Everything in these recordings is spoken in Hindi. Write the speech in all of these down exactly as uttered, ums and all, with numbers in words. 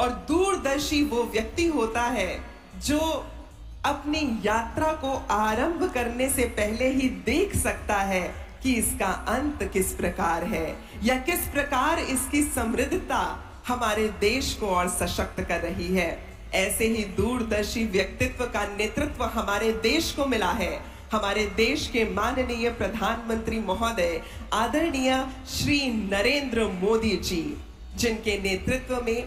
और दूरदर्शी वो व्यक्ति होता है जो अपनी यात्रा को आरंभ करने से पहले ही देख सकता है कि इसका अंत किस प्रकार है या किस प्रकार इसकी समृद्धता हमारे देश को और सशक्त कर रही है। ऐसे ही दूरदर्शी व्यक्तित्व का नेतृत्व हमारे देश को मिला है। हमारे देश के माननीय प्रधानमंत्री महोदय आदरणीय श्री नरेंद्र मोदी जी, जिनके नेतृत्व में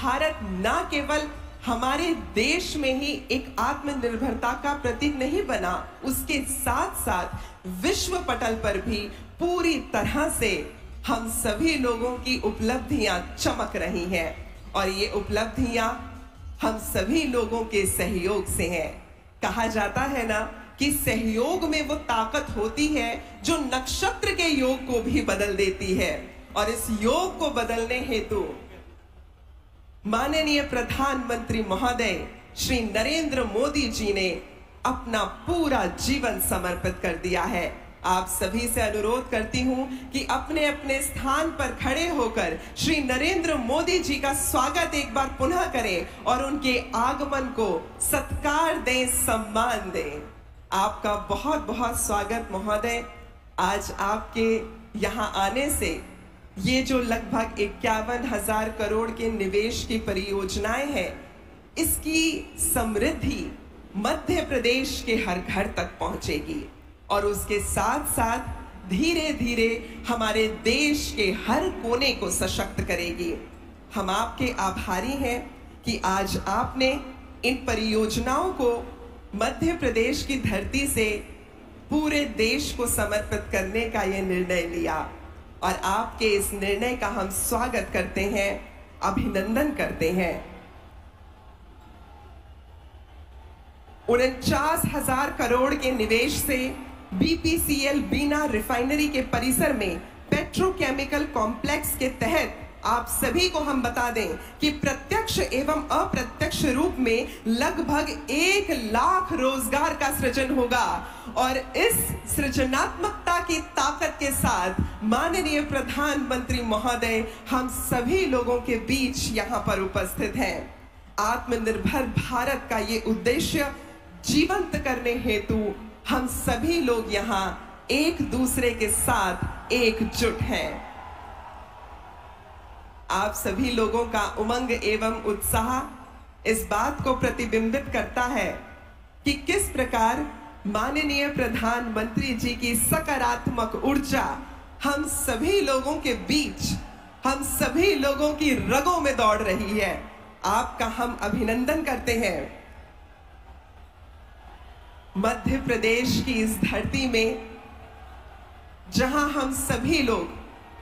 भारत न केवल हमारे देश में ही एक आत्मनिर्भरता का प्रतीक नहीं बना, उसके साथ साथ विश्व पटल पर भी पूरी तरह से हम सभी लोगों की उपलब्धियां चमक रही हैं और ये उपलब्धियां हम सभी लोगों के सहयोग से हैं। कहा जाता है ना कि सहयोग में वो ताकत होती है जो नक्षत्र के योग को भी बदल देती है, और इस योग को बदलने हेतु माननीय प्रधानमंत्री महोदय श्री नरेंद्र मोदी जी ने अपना पूरा जीवन समर्पित कर दिया है। आप सभी से अनुरोध करती हूं कि अपने अपने स्थान पर खड़े होकर श्री नरेंद्र मोदी जी का स्वागत एक बार पुनः करें और उनके आगमन को सत्कार दें, सम्मान दें। आपका बहुत बहुत स्वागत महोदय। आज आपके यहाँ आने से ये जो लगभग इक्यावन हजार करोड़ के निवेश की परियोजनाएं हैं, इसकी समृद्धि मध्य प्रदेश के हर घर तक पहुंचेगी और उसके साथ साथ धीरे धीरे हमारे देश के हर कोने को सशक्त करेगी। हम आपके आभारी हैं कि आज आपने इन परियोजनाओं को मध्य प्रदेश की धरती से पूरे देश को समर्पित करने का ये निर्णय लिया और आपके इस निर्णय का हम स्वागत करते हैं, अभिनंदन करते हैं। उनचास हजार करोड़ के निवेश से बीपीसीएल बीना रिफाइनरी के परिसर में पेट्रोकेमिकल कॉम्प्लेक्स के तहत आप सभी को हम बता दें कि प्रत्यक्ष एवं अप्रत्यक्ष रूप में लगभग एक लाख रोजगार का सृजन होगा और इस सृजनात्मकता की ताकत के साथ माननीय प्रधानमंत्री महोदय हम सभी लोगों के बीच यहाँ पर उपस्थित हैं। आत्मनिर्भर भारत का ये उद्देश्य जीवंत करने हेतु हम सभी लोग यहाँ एक दूसरे के साथ एकजुट हैं। आप सभी लोगों का उमंग एवं उत्साह इस बात को प्रतिबिंबित करता है कि किस प्रकार माननीय प्रधानमंत्री जी की सकारात्मक ऊर्जा हम सभी लोगों के बीच, हम सभी लोगों की रगों में दौड़ रही है। आपका हम अभिनंदन करते हैं। मध्य प्रदेश की इस धरती में जहां हम सभी लोग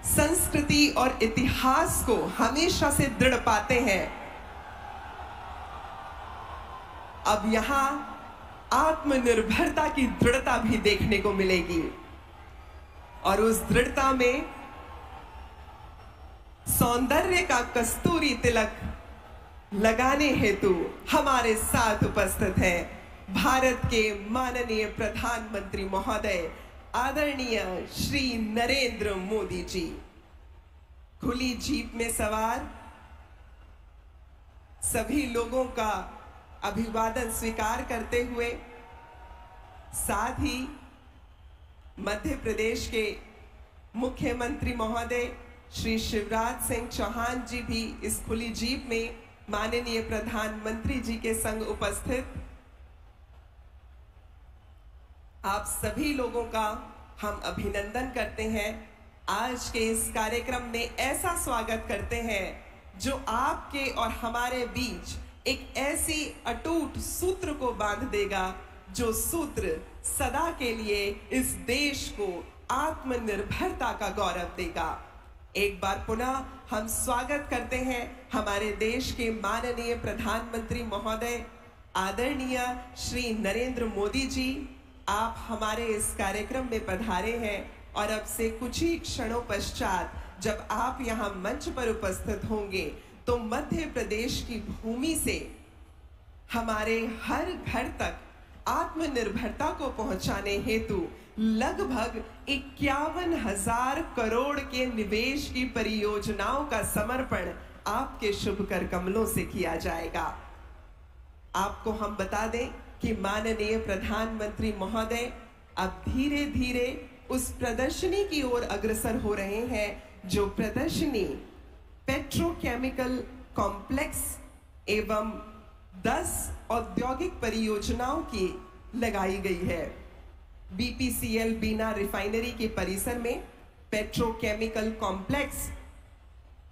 संस्कृति और इतिहास को हमेशा से दृढ़ पाते हैं, अब यहां आत्मनिर्भरता की दृढ़ता भी देखने को मिलेगी और उस दृढ़ता में सौंदर्य का कस्तूरी तिलक लगाने हेतु हमारे साथ उपस्थित हैं भारत के माननीय प्रधानमंत्री महोदय आदरणीय श्री नरेंद्र मोदी जी। खुली जीप में सवार सभी लोगों का अभिवादन स्वीकार करते हुए साथ ही मध्य प्रदेश के मुख्यमंत्री महोदय श्री शिवराज सिंह चौहान जी भी इस खुली जीप में माननीय प्रधानमंत्री जी के संग उपस्थित। आप सभी लोगों का हम अभिनंदन करते हैं। आज के इस कार्यक्रम में ऐसा स्वागत करते हैं जो आपके और हमारे बीच एक ऐसी अटूट सूत्र को बांध देगा जो सूत्र सदा के लिए इस देश को आत्मनिर्भरता का गौरव देगा। एक बार पुनः हम स्वागत करते हैं हमारे देश के माननीय प्रधानमंत्री महोदय आदरणीय श्री नरेंद्र मोदी जी। आप हमारे इस कार्यक्रम में पधारे हैं और अब से कुछ ही क्षणों पश्चात जब आप यहाँ मंच पर उपस्थित होंगे तो मध्य प्रदेश की भूमि से हमारे हर घर तक आत्मनिर्भरता को पहुँचाने हेतु लगभग इक्यावन हजार करोड़ के निवेश की परियोजनाओं का समर्पण आपके शुभ कर कमलों से किया जाएगा। आपको हम बता दें कि माननीय प्रधानमंत्री महोदय अब धीरे धीरे उस प्रदर्शनी की ओर अग्रसर हो रहे हैं, जो प्रदर्शनी पेट्रोकेमिकल कॉम्प्लेक्स एवं दस औद्योगिक परियोजनाओं की लगाई गई है। बीपीसीएल बीना रिफाइनरी के परिसर में पेट्रोकेमिकल कॉम्प्लेक्स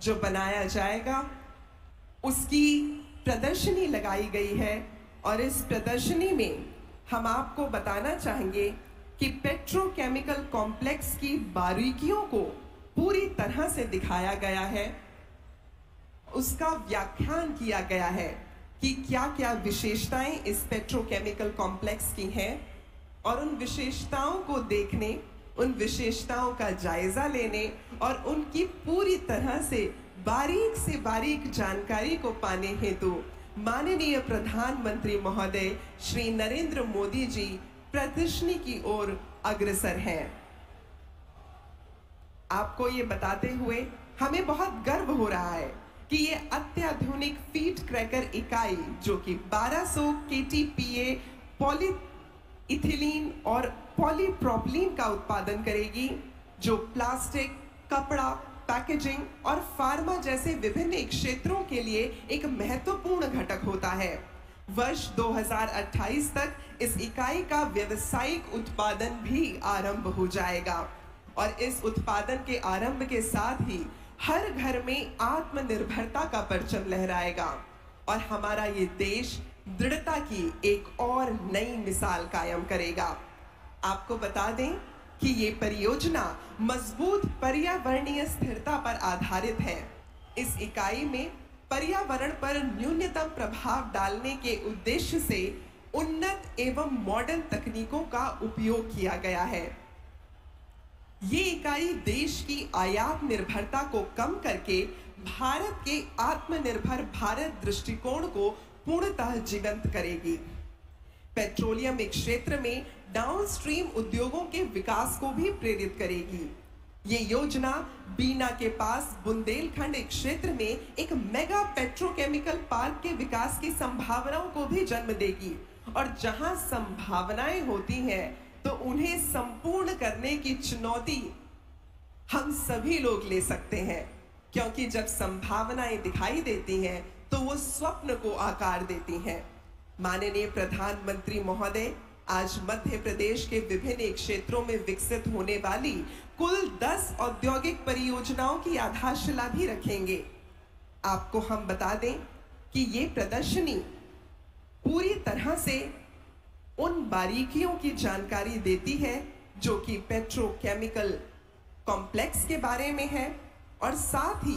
जो बनाया जाएगा, उसकी प्रदर्शनी लगाई गई है। और इस प्रदर्शनी में हम आपको बताना चाहेंगे कि पेट्रोकेमिकल कॉम्प्लेक्स की बारीकियों को पूरी तरह से दिखाया गया है, उसका व्याख्यान किया गया है कि क्या क्या विशेषताएं इस पेट्रोकेमिकल कॉम्प्लेक्स की हैं, और उन विशेषताओं को देखने, उन विशेषताओं का जायजा लेने और उनकी पूरी तरह से बारीक से बारीक जानकारी को पाने हेतु माननीय प्रधानमंत्री महोदय श्री नरेंद्र मोदी जी प्रदर्शनी की ओर अग्रसर हैं। आपको ये बताते हुए हमें बहुत गर्व हो रहा है कि ये अत्याधुनिक फीड क्रैकर इकाई, जो कि बारह सौ केटीपीए पॉलीइथिलीन और पॉलीप्रोपीलीन का उत्पादन करेगी, जो प्लास्टिक, कपड़ा, पैकेजिंग और फार्मा जैसे विभिन्न क्षेत्रों के लिए एक महत्वपूर्ण घटक होता है। वर्ष दो हज़ार अट्ठाईस तक इस इकाई का व्यावसायिक उत्पादन भी आरंभ हो जाएगा और इस उत्पादन के आरंभ के साथ ही हर घर में आत्मनिर्भरता का परचम लहराएगा और हमारा ये देश दृढ़ता की एक और नई मिसाल कायम करेगा। आपको बता दें कि ये परियोजना मजबूत पर्यावरणीय स्थिरता पर आधारित है। इस इकाई में पर्यावरण पर न्यूनतम प्रभाव डालने के उद्देश्य से उन्नत एवं मॉडर्न तकनीकों का उपयोग किया गया है। ये इकाई देश की आयात निर्भरता को कम करके भारत के आत्मनिर्भर भारत दृष्टिकोण को पूर्णतः जीवंत करेगी। पेट्रोलियम क्षेत्र में डाउनस्ट्रीम उद्योगों के विकास को भी प्रेरित करेगी। ये योजना बीना के पास बुंदेलखंड क्षेत्र में एक मेगा पेट्रोकेमिकल पार्क के विकास की संभावनाओं को भी जन्म देगी और जहां संभावनाएं होती हैं तो उन्हें संपूर्ण करने की चुनौती हम सभी लोग ले सकते हैं, क्योंकि जब संभावनाएं दिखाई देती हैं तो वो स्वप्न को आकार देती हैं। माननीय प्रधानमंत्री महोदय, आज मध्य प्रदेश के विभिन्न क्षेत्रों में विकसित होने वाली कुल दस औद्योगिक परियोजनाओं की आधारशिला भी रखेंगे। आपको हम बता दें कि ये प्रदर्शनी पूरी तरह से उन बारीकियों की जानकारी देती है जो कि पेट्रोकेमिकल कॉम्प्लेक्स के बारे में है, और साथ ही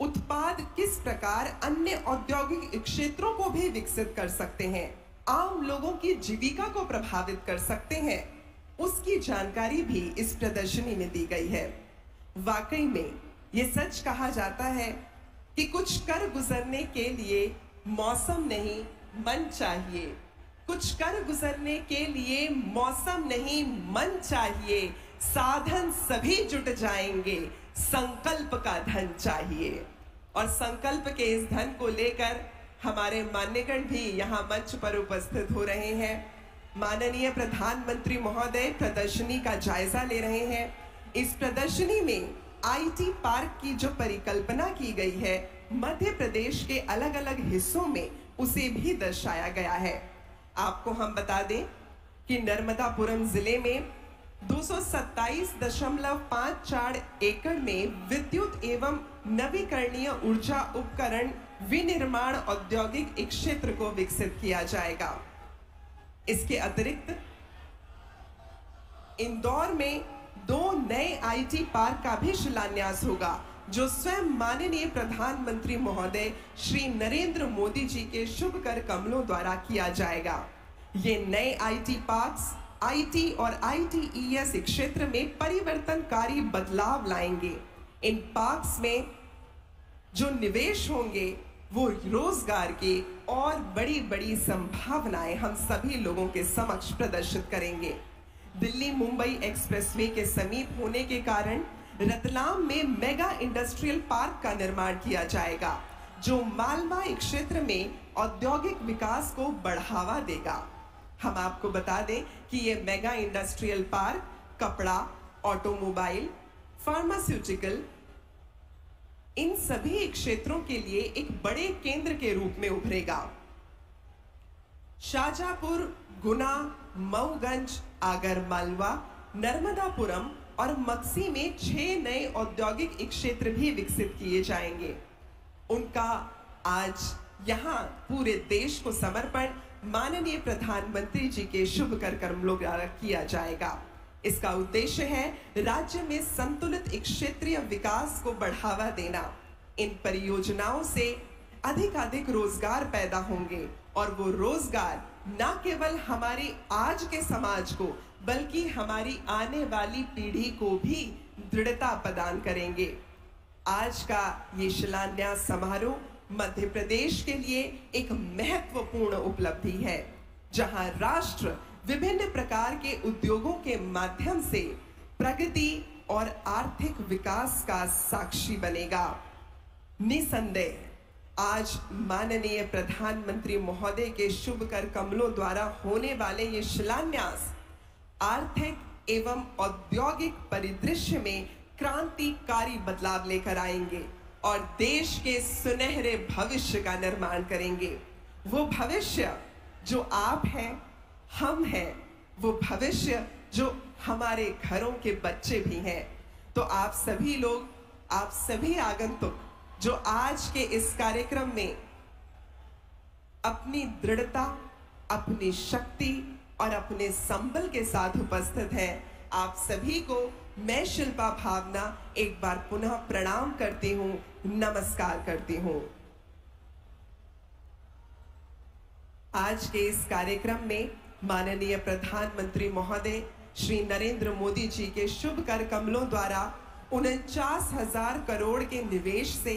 उत्पाद किस प्रकार अन्य औद्योगिक क्षेत्रों को भी विकसित कर सकते हैं, आम लोगों की जीविका को प्रभावित कर सकते हैं, उसकी जानकारी भी इस प्रदर्शनी में दी गई है। वाकई में ये सच कहा जाता है कि कुछ कर गुजरने के लिए मौसम नहीं, मन चाहिए। कुछ कर गुजरने के लिए मौसम नहीं, मन चाहिए। साधन सभी जुट जाएंगे, संकल्प का धन चाहिए। और संकल्प के इस धन को लेकर हमारे मान्यगण भी यहाँ मंच पर उपस्थित हो रहे हैं। माननीय प्रधानमंत्री महोदय प्रदर्शनी का जायजा ले रहे हैं। इस प्रदर्शनी में आईटी पार्क की जो परिकल्पना की गई है, मध्य प्रदेश के अलग अलग हिस्सों में उसे भी दर्शाया गया है। आपको हम बता दें कि नर्मदापुरम जिले में दो सौ सत्ताईस दशमलव पाँच चार एकड़ में विद्युत एवं नवीकरणीय ऊर्जा उपकरण विनिर्माण औद्योगिक क्षेत्र को विकसित किया जाएगा। इसके अतिरिक्त इंदौर में दो नए आईटी पार्क का भी शिलान्यास होगा, जो स्वयं माननीय प्रधानमंत्री महोदय श्री नरेंद्र मोदी जी के शुभ कर कमलों द्वारा किया जाएगा। ये नए आईटी पार्क्स आईटी और आईटीईएस क्षेत्र में परिवर्तनकारी बदलाव लाएंगे। इन पार्क्स में जो निवेश होंगे वो रोजगार के और बड़ी बड़ी संभावनाएं हम सभी लोगों के समक्ष प्रदर्शित करेंगे। दिल्ली मुंबई एक्सप्रेसवे के समीप होने के कारण रतलाम में मेगा इंडस्ट्रियल पार्क का निर्माण किया जाएगा जो मालवाई क्षेत्र में औद्योगिक विकास को बढ़ावा देगा। हम आपको बता दें कि ये मेगा इंडस्ट्रियल पार्क कपड़ा, ऑटोमोबाइल, फार्मास्यूटिकल, इन सभी क्षेत्रों के लिए एक बड़े केंद्र के रूप में उभरेगा। शाजापुर, गुना, मऊगंज, आगर मालवा, नर्मदापुरम और मक्सी में छह नए औद्योगिक क्षेत्र भी विकसित किए जाएंगे। उनका आज यहाँ पूरे देश को समर्पण माननीय प्रधानमंत्री जी के शुभ कार्यक्रम द्वारा किया जाएगा। इसका उद्देश्य है राज्य में संतुलित क्षेत्रीय विकास को बढ़ावा देना। इन परियोजनाओं से अधिकाधिक रोजगार पैदा होंगे और वो रोजगार न केवल हमारे आज के समाज को बल्कि हमारी आने वाली पीढ़ी को भी दृढ़ता प्रदान करेंगे। आज का ये शिलान्यास समारोह मध्य प्रदेश के लिए एक महत्वपूर्ण उपलब्धि है, जहां राष्ट्र विभिन्न प्रकार के उद्योगों के माध्यम से प्रगति और आर्थिक विकास का साक्षी बनेगा। निसंदेह आज माननीय प्रधानमंत्री महोदय के शुभ कर कमलों द्वारा होने वाले ये शिलान्यास आर्थिक एवं औद्योगिक परिदृश्य में क्रांतिकारी बदलाव लेकर आएंगे और देश के सुनहरे भविष्य का निर्माण करेंगे। वो भविष्य जो आप हैं, हम हैं, वो भविष्य जो हमारे घरों के बच्चे भी हैं। तो आप सभी लोग, आप सभी आगंतुक जो आज के इस कार्यक्रम में अपनी दृढ़ता, अपनी शक्ति और अपने संबल के साथ उपस्थित हैं, आप सभी को मैं शिल्पा भावना एक बार पुनः प्रणाम करती हूँ, नमस्कार करती हूँ। आज के इस कार्यक्रम में माननीय प्रधानमंत्री महोदय श्री नरेंद्र मोदी जी के शुभ कर कमलों द्वारा उनचास हजार करोड़ के निवेश से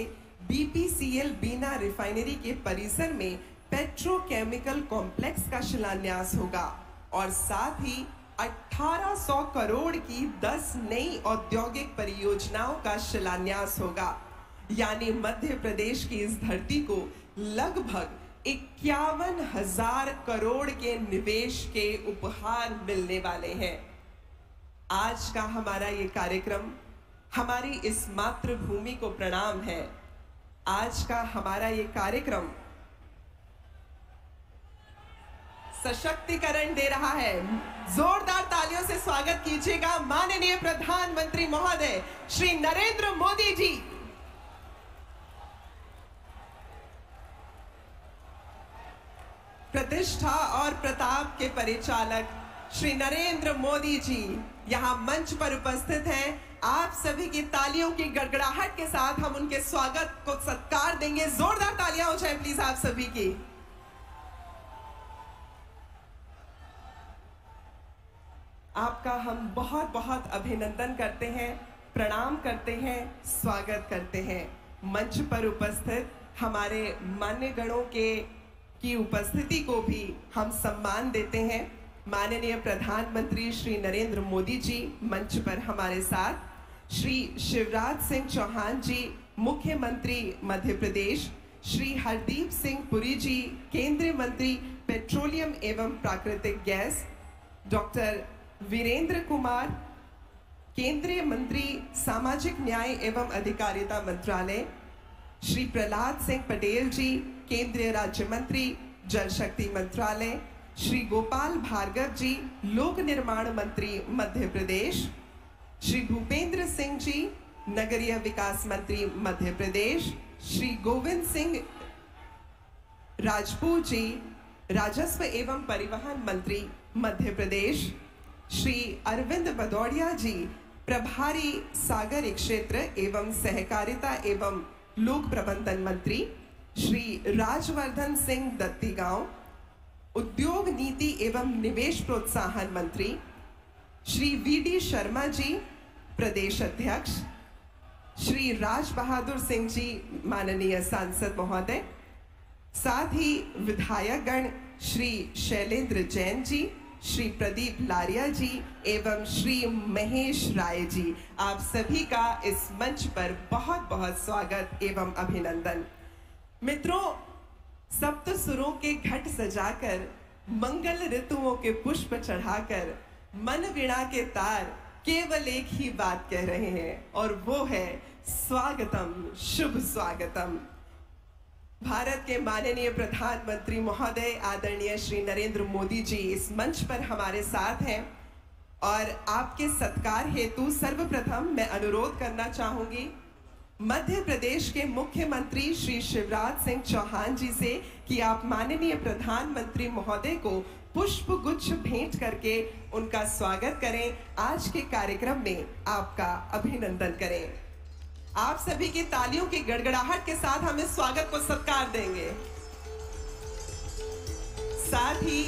बीपीसीएल बीना रिफाइनरी के परिसर में पेट्रोकेमिकल कॉम्प्लेक्स का शिलान्यास होगा और साथ ही अठारह सौ करोड़ की दस नई औद्योगिक परियोजनाओं का शिलान्यास होगा। यानी मध्य प्रदेश की इस धरती को लगभग इक्यावन हजार करोड़ के निवेश के उपहार मिलने वाले हैं। आज का हमारा ये कार्यक्रम हमारी इस मातृभूमि को प्रणाम है। आज का हमारा ये कार्यक्रम सशक्तिकरण दे रहा है। जोरदार तालियों से स्वागत कीजिएगा माननीय प्रधानमंत्री महोदय श्री नरेंद्र मोदी जी। प्रतिष्ठा और प्रताप के परिचालक श्री नरेंद्र मोदी जी यहाँ मंच पर उपस्थित हैं। आप सभी की तालियों की गड़गड़ाहट के साथ हम उनके स्वागत को सत्कार देंगे। जोरदार तालियां हो जाए प्लीज आप सभी की। आपका हम बहुत बहुत अभिनंदन करते हैं, प्रणाम करते हैं, स्वागत करते हैं। मंच पर उपस्थित हमारे मान्यगणों के की उपस्थिति को भी हम सम्मान देते हैं। माननीय प्रधानमंत्री श्री नरेंद्र मोदी जी मंच पर हमारे साथ, श्री शिवराज सिंह चौहान जी मुख्यमंत्री मध्य प्रदेश, श्री हरदीप सिंह पुरी जी केंद्रीय मंत्री पेट्रोलियम एवं प्राकृतिक गैस, डॉक्टर वीरेंद्र कुमार केंद्रीय मंत्री सामाजिक न्याय एवं अधिकारिता मंत्रालय, श्री प्रहलाद सिंह पटेल जी केंद्रीय राज्य मंत्री जल शक्ति मंत्रालय, श्री गोपाल भार्गव जी लोक निर्माण मंत्री मध्य प्रदेश, श्री भूपेंद्र सिंह जी नगरीय विकास मंत्री मध्य प्रदेश, श्री गोविंद सिंह राजपूत जी राजस्व एवं परिवहन मंत्री मध्य प्रदेश, श्री अरविंद भदौरिया जी प्रभारी सागर क्षेत्र एवं सहकारिता एवं लोक प्रबंधन मंत्री, श्री राजवर्धन सिंह दत्तीगांव उद्योग नीति एवं निवेश प्रोत्साहन मंत्री, श्री वी डी शर्मा जी प्रदेश अध्यक्ष, श्री राज बहादुर सिंह जी माननीय सांसद महोदय, साथ ही विधायकगण श्री शैलेंद्र जैन जी, श्री प्रदीप लारिया जी एवं श्री महेश राय जी, आप सभी का इस मंच पर बहुत बहुत स्वागत एवं अभिनंदन। मित्रों, सप्त सुरों के घट सजाकर, मंगल ऋतुओं के पुष्प चढ़ाकर, मन वीणा के तार केवल एक ही बात कह रहे हैं और वो है स्वागतम, शुभ स्वागतम। भारत के माननीय प्रधानमंत्री महोदय आदरणीय श्री नरेंद्र मोदी जी इस मंच पर हमारे साथ हैं और आपके सत्कार हेतु सर्वप्रथम मैं अनुरोध करना चाहूँगी मध्य प्रदेश के मुख्यमंत्री श्री शिवराज सिंह चौहान जी से कि आप माननीय प्रधानमंत्री महोदय को पुष्प गुच्छ भेंट करके उनका स्वागत करें, आज के कार्यक्रम में आपका अभिनंदन करें। आप सभी की तालियों की गड़गड़ाहट के साथ हम इस स्वागत को सत्कार देंगे। साथ ही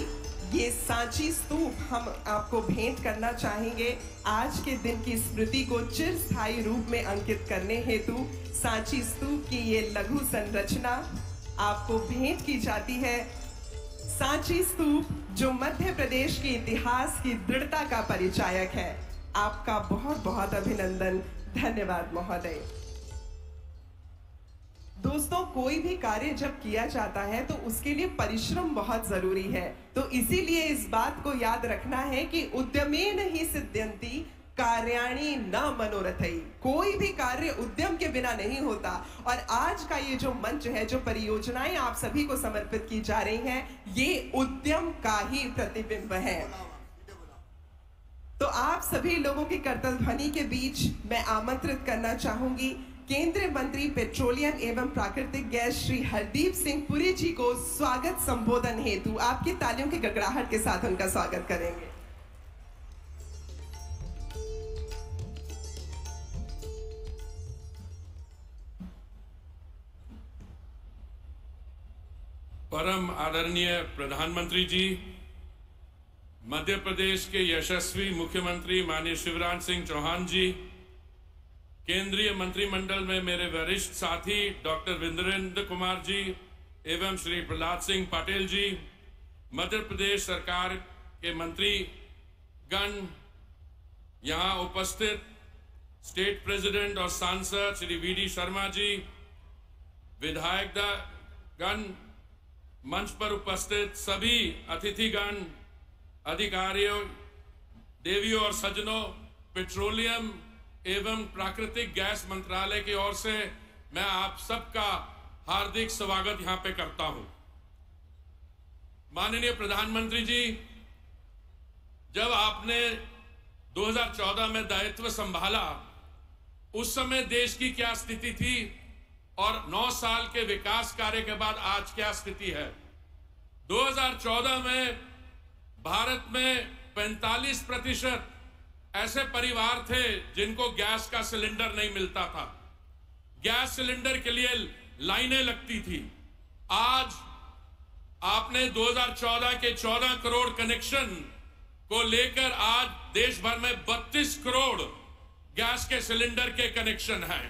ये सांची स्तूप हम आपको भेंट करना चाहेंगे। आज के दिन की स्मृति को चिरस्थायी रूप में अंकित करने हेतु सांची स्तूप की ये लघु संरचना आपको भेंट की जाती है। सांची स्तूप जो मध्य प्रदेश के इतिहास की दृढ़ता का परिचायक है। आपका बहुत बहुत अभिनंदन, धन्यवाद महोदय। दोस्तों, कोई भी कार्य जब किया जाता है तो उसके लिए परिश्रम बहुत जरूरी है, तो इसीलिए इस बात को याद रखना है कि उद्यमेन ही सिद्ध्यन्ति कार्याणि न मनोरथई। कोई भी कार्य उद्यम के बिना नहीं होता। और आज का ये जो मंच है, जो परियोजनाएं आप सभी को समर्पित की जा रही हैं, ये उद्यम का ही प्रतिबिंब है। तो आप सभी लोगों की करतलध्वनि के बीच मैं आमंत्रित करना चाहूंगी केंद्रीय मंत्री पेट्रोलियम एवं प्राकृतिक गैस श्री हरदीप सिंह पुरी जी को स्वागत संबोधन हेतु आपकी तालियों की गड़गड़ाहट के साथ उनका स्वागत करेंगे। परम आदरणीय प्रधानमंत्री जी, मध्य प्रदेश के यशस्वी मुख्यमंत्री माननीय शिवराज सिंह चौहान जी, केंद्रीय मंत्रिमंडल में मेरे वरिष्ठ साथी डॉक्टर वीरेंद्र कुमार जी एवं श्री प्रहलाद सिंह पटेल जी, मध्य प्रदेश सरकार के मंत्री गण, यहाँ उपस्थित स्टेट प्रेसिडेंट और सांसद श्री वी डी शर्मा जी, विधायक गण, मंच पर उपस्थित सभी अतिथिगण, अधिकारियों, देवियों और सज्जनों, पेट्रोलियम एवं प्राकृतिक गैस मंत्रालय की ओर से मैं आप सबका हार्दिक स्वागत यहाँ पे करता हूँ। माननीय प्रधानमंत्री जी, जब आपने दो हज़ार चौदह में दायित्व संभाला, उस समय देश की क्या स्थिति थी और नौ साल के विकास कार्य के बाद आज क्या स्थिति है। दो हज़ार चौदह में भारत में पैंतालीस प्रतिशत ऐसे परिवार थे जिनको गैस का सिलेंडर नहीं मिलता था, गैस सिलेंडर के लिए लाइनें लगती थी। आज आपने दो हज़ार चौदह के चौदह करोड़ कनेक्शन को लेकर आज देश भर में बत्तीस करोड़ गैस के सिलेंडर के कनेक्शन हैं।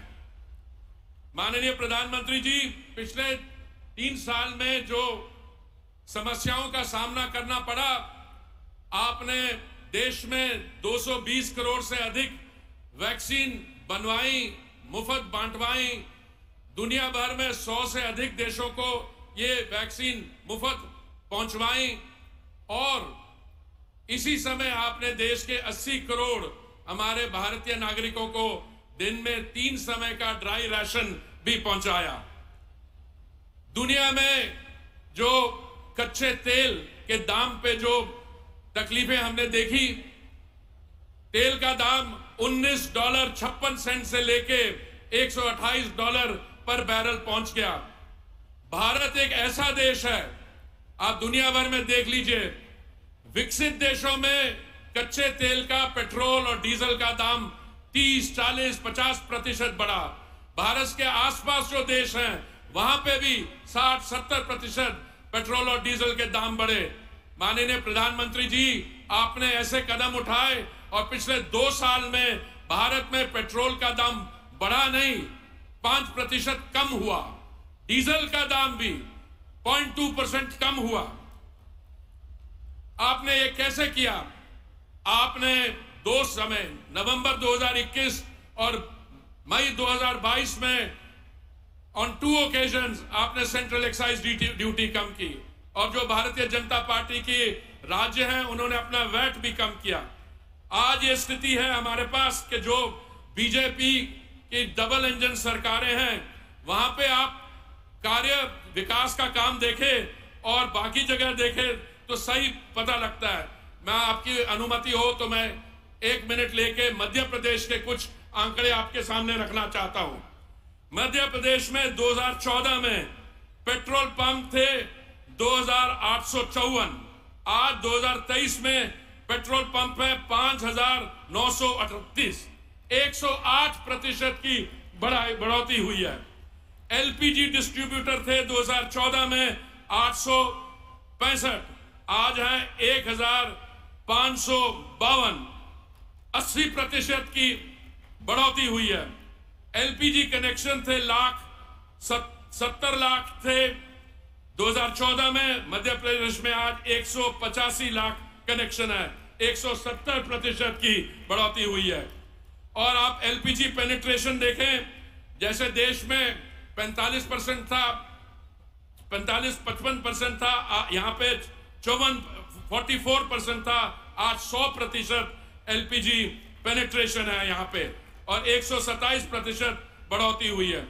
माननीय प्रधानमंत्री जी, पिछले तीन साल में जो समस्याओं का सामना करना पड़ा, आपने देश में दो सौ बीस करोड़ से अधिक वैक्सीन बनवाई, मुफ्त बांटवाई, दुनिया भर में सौ से अधिक देशों को ये वैक्सीन मुफ्त पहुंचवाई और इसी समय आपने देश के अस्सी करोड़ हमारे भारतीय नागरिकों को दिन में तीन समय का ड्राई राशन भी पहुंचाया। दुनिया में जो कच्चे तेल के दाम पे जो तकलीफें हमने देखी, तेल का दाम उन्नीस डॉलर छप्पन सेंट से लेके एक सौ अट्ठाईस डॉलर पर बैरल पहुंच गया। भारत एक ऐसा देश है, आप दुनिया भर में देख लीजिए, विकसित देशों में कच्चे तेल का, पेट्रोल और डीजल का दाम तीस, चालीस, पचास प्रतिशत बढ़ा। भारत के आसपास जो देश हैं वहां पे भी साठ, सत्तर प्रतिशत पेट्रोल और डीजल के दाम बढ़े। माननीय प्रधानमंत्री जी, आपने ऐसे कदम उठाए और पिछले दो साल में भारत में पेट्रोल का दाम बढ़ा नहीं, पांच प्रतिशत कम हुआ, डीजल का दाम भी पॉइंट टू परसेंट कम हुआ। आपने ये कैसे किया? आपने दो समय नवंबर दो हज़ार इक्कीस और मई दो हज़ार बाईस में ऑन टू ओकेजन्स आपने सेंट्रल एक्साइज ड्यूटी कम की और जो भारतीय जनता पार्टी की राज्य हैं उन्होंने अपना वैट भी कम किया। आज ये स्थिति है हमारे पास कि जो बीजेपी की डबल इंजन सरकारें हैं वहां पे आप कार्य विकास का काम देखें और बाकी जगह देखें तो सही पता लगता है। मैं आपकी अनुमति हो तो मैं एक मिनट लेके मध्य प्रदेश के कुछ आंकड़े आपके सामने रखना चाहता हूं। मध्य प्रदेश में दो हज़ार चौदह में पेट्रोल पंप थे दो हज़ार आठ सौ चौवन, आज दो हज़ार तेईस में पेट्रोल पंप है पांच हज़ार नौ सौ अड़तीस, एक सौ आठ प्रतिशत की बढ़ाई बढ़ोतरी हुई है। एलपीजी डिस्ट्रीब्यूटर थे दो हज़ार चौदह में आठ सौ पैंसठ, आज है एक हज़ार पांच सौ बावन, अस्सी प्रतिशत की बढ़ोतरी हुई है। एलपीजी कनेक्शन थे लाख सत्तर लाख थे दो हज़ार चौदह में, मध्य प्रदेश में आज एक सौ पचासी लाख कनेक्शन है, एक सौ सत्तर प्रतिशत की बढ़ोतरी हुई है। और आप एलपीजी पेनिट्रेशन देखें, जैसे देश में पैंतालीस परसेंट था, पैंतालीस पचपन परसेंट था, यहाँ पे चौवन चौवालीस परसेंट था, आज सौ प्रतिशत एलपीजी पेनिट्रेशन है यहाँ पे और एक सौ सत्ताईस प्रतिशत बढ़ोतरी हुई है।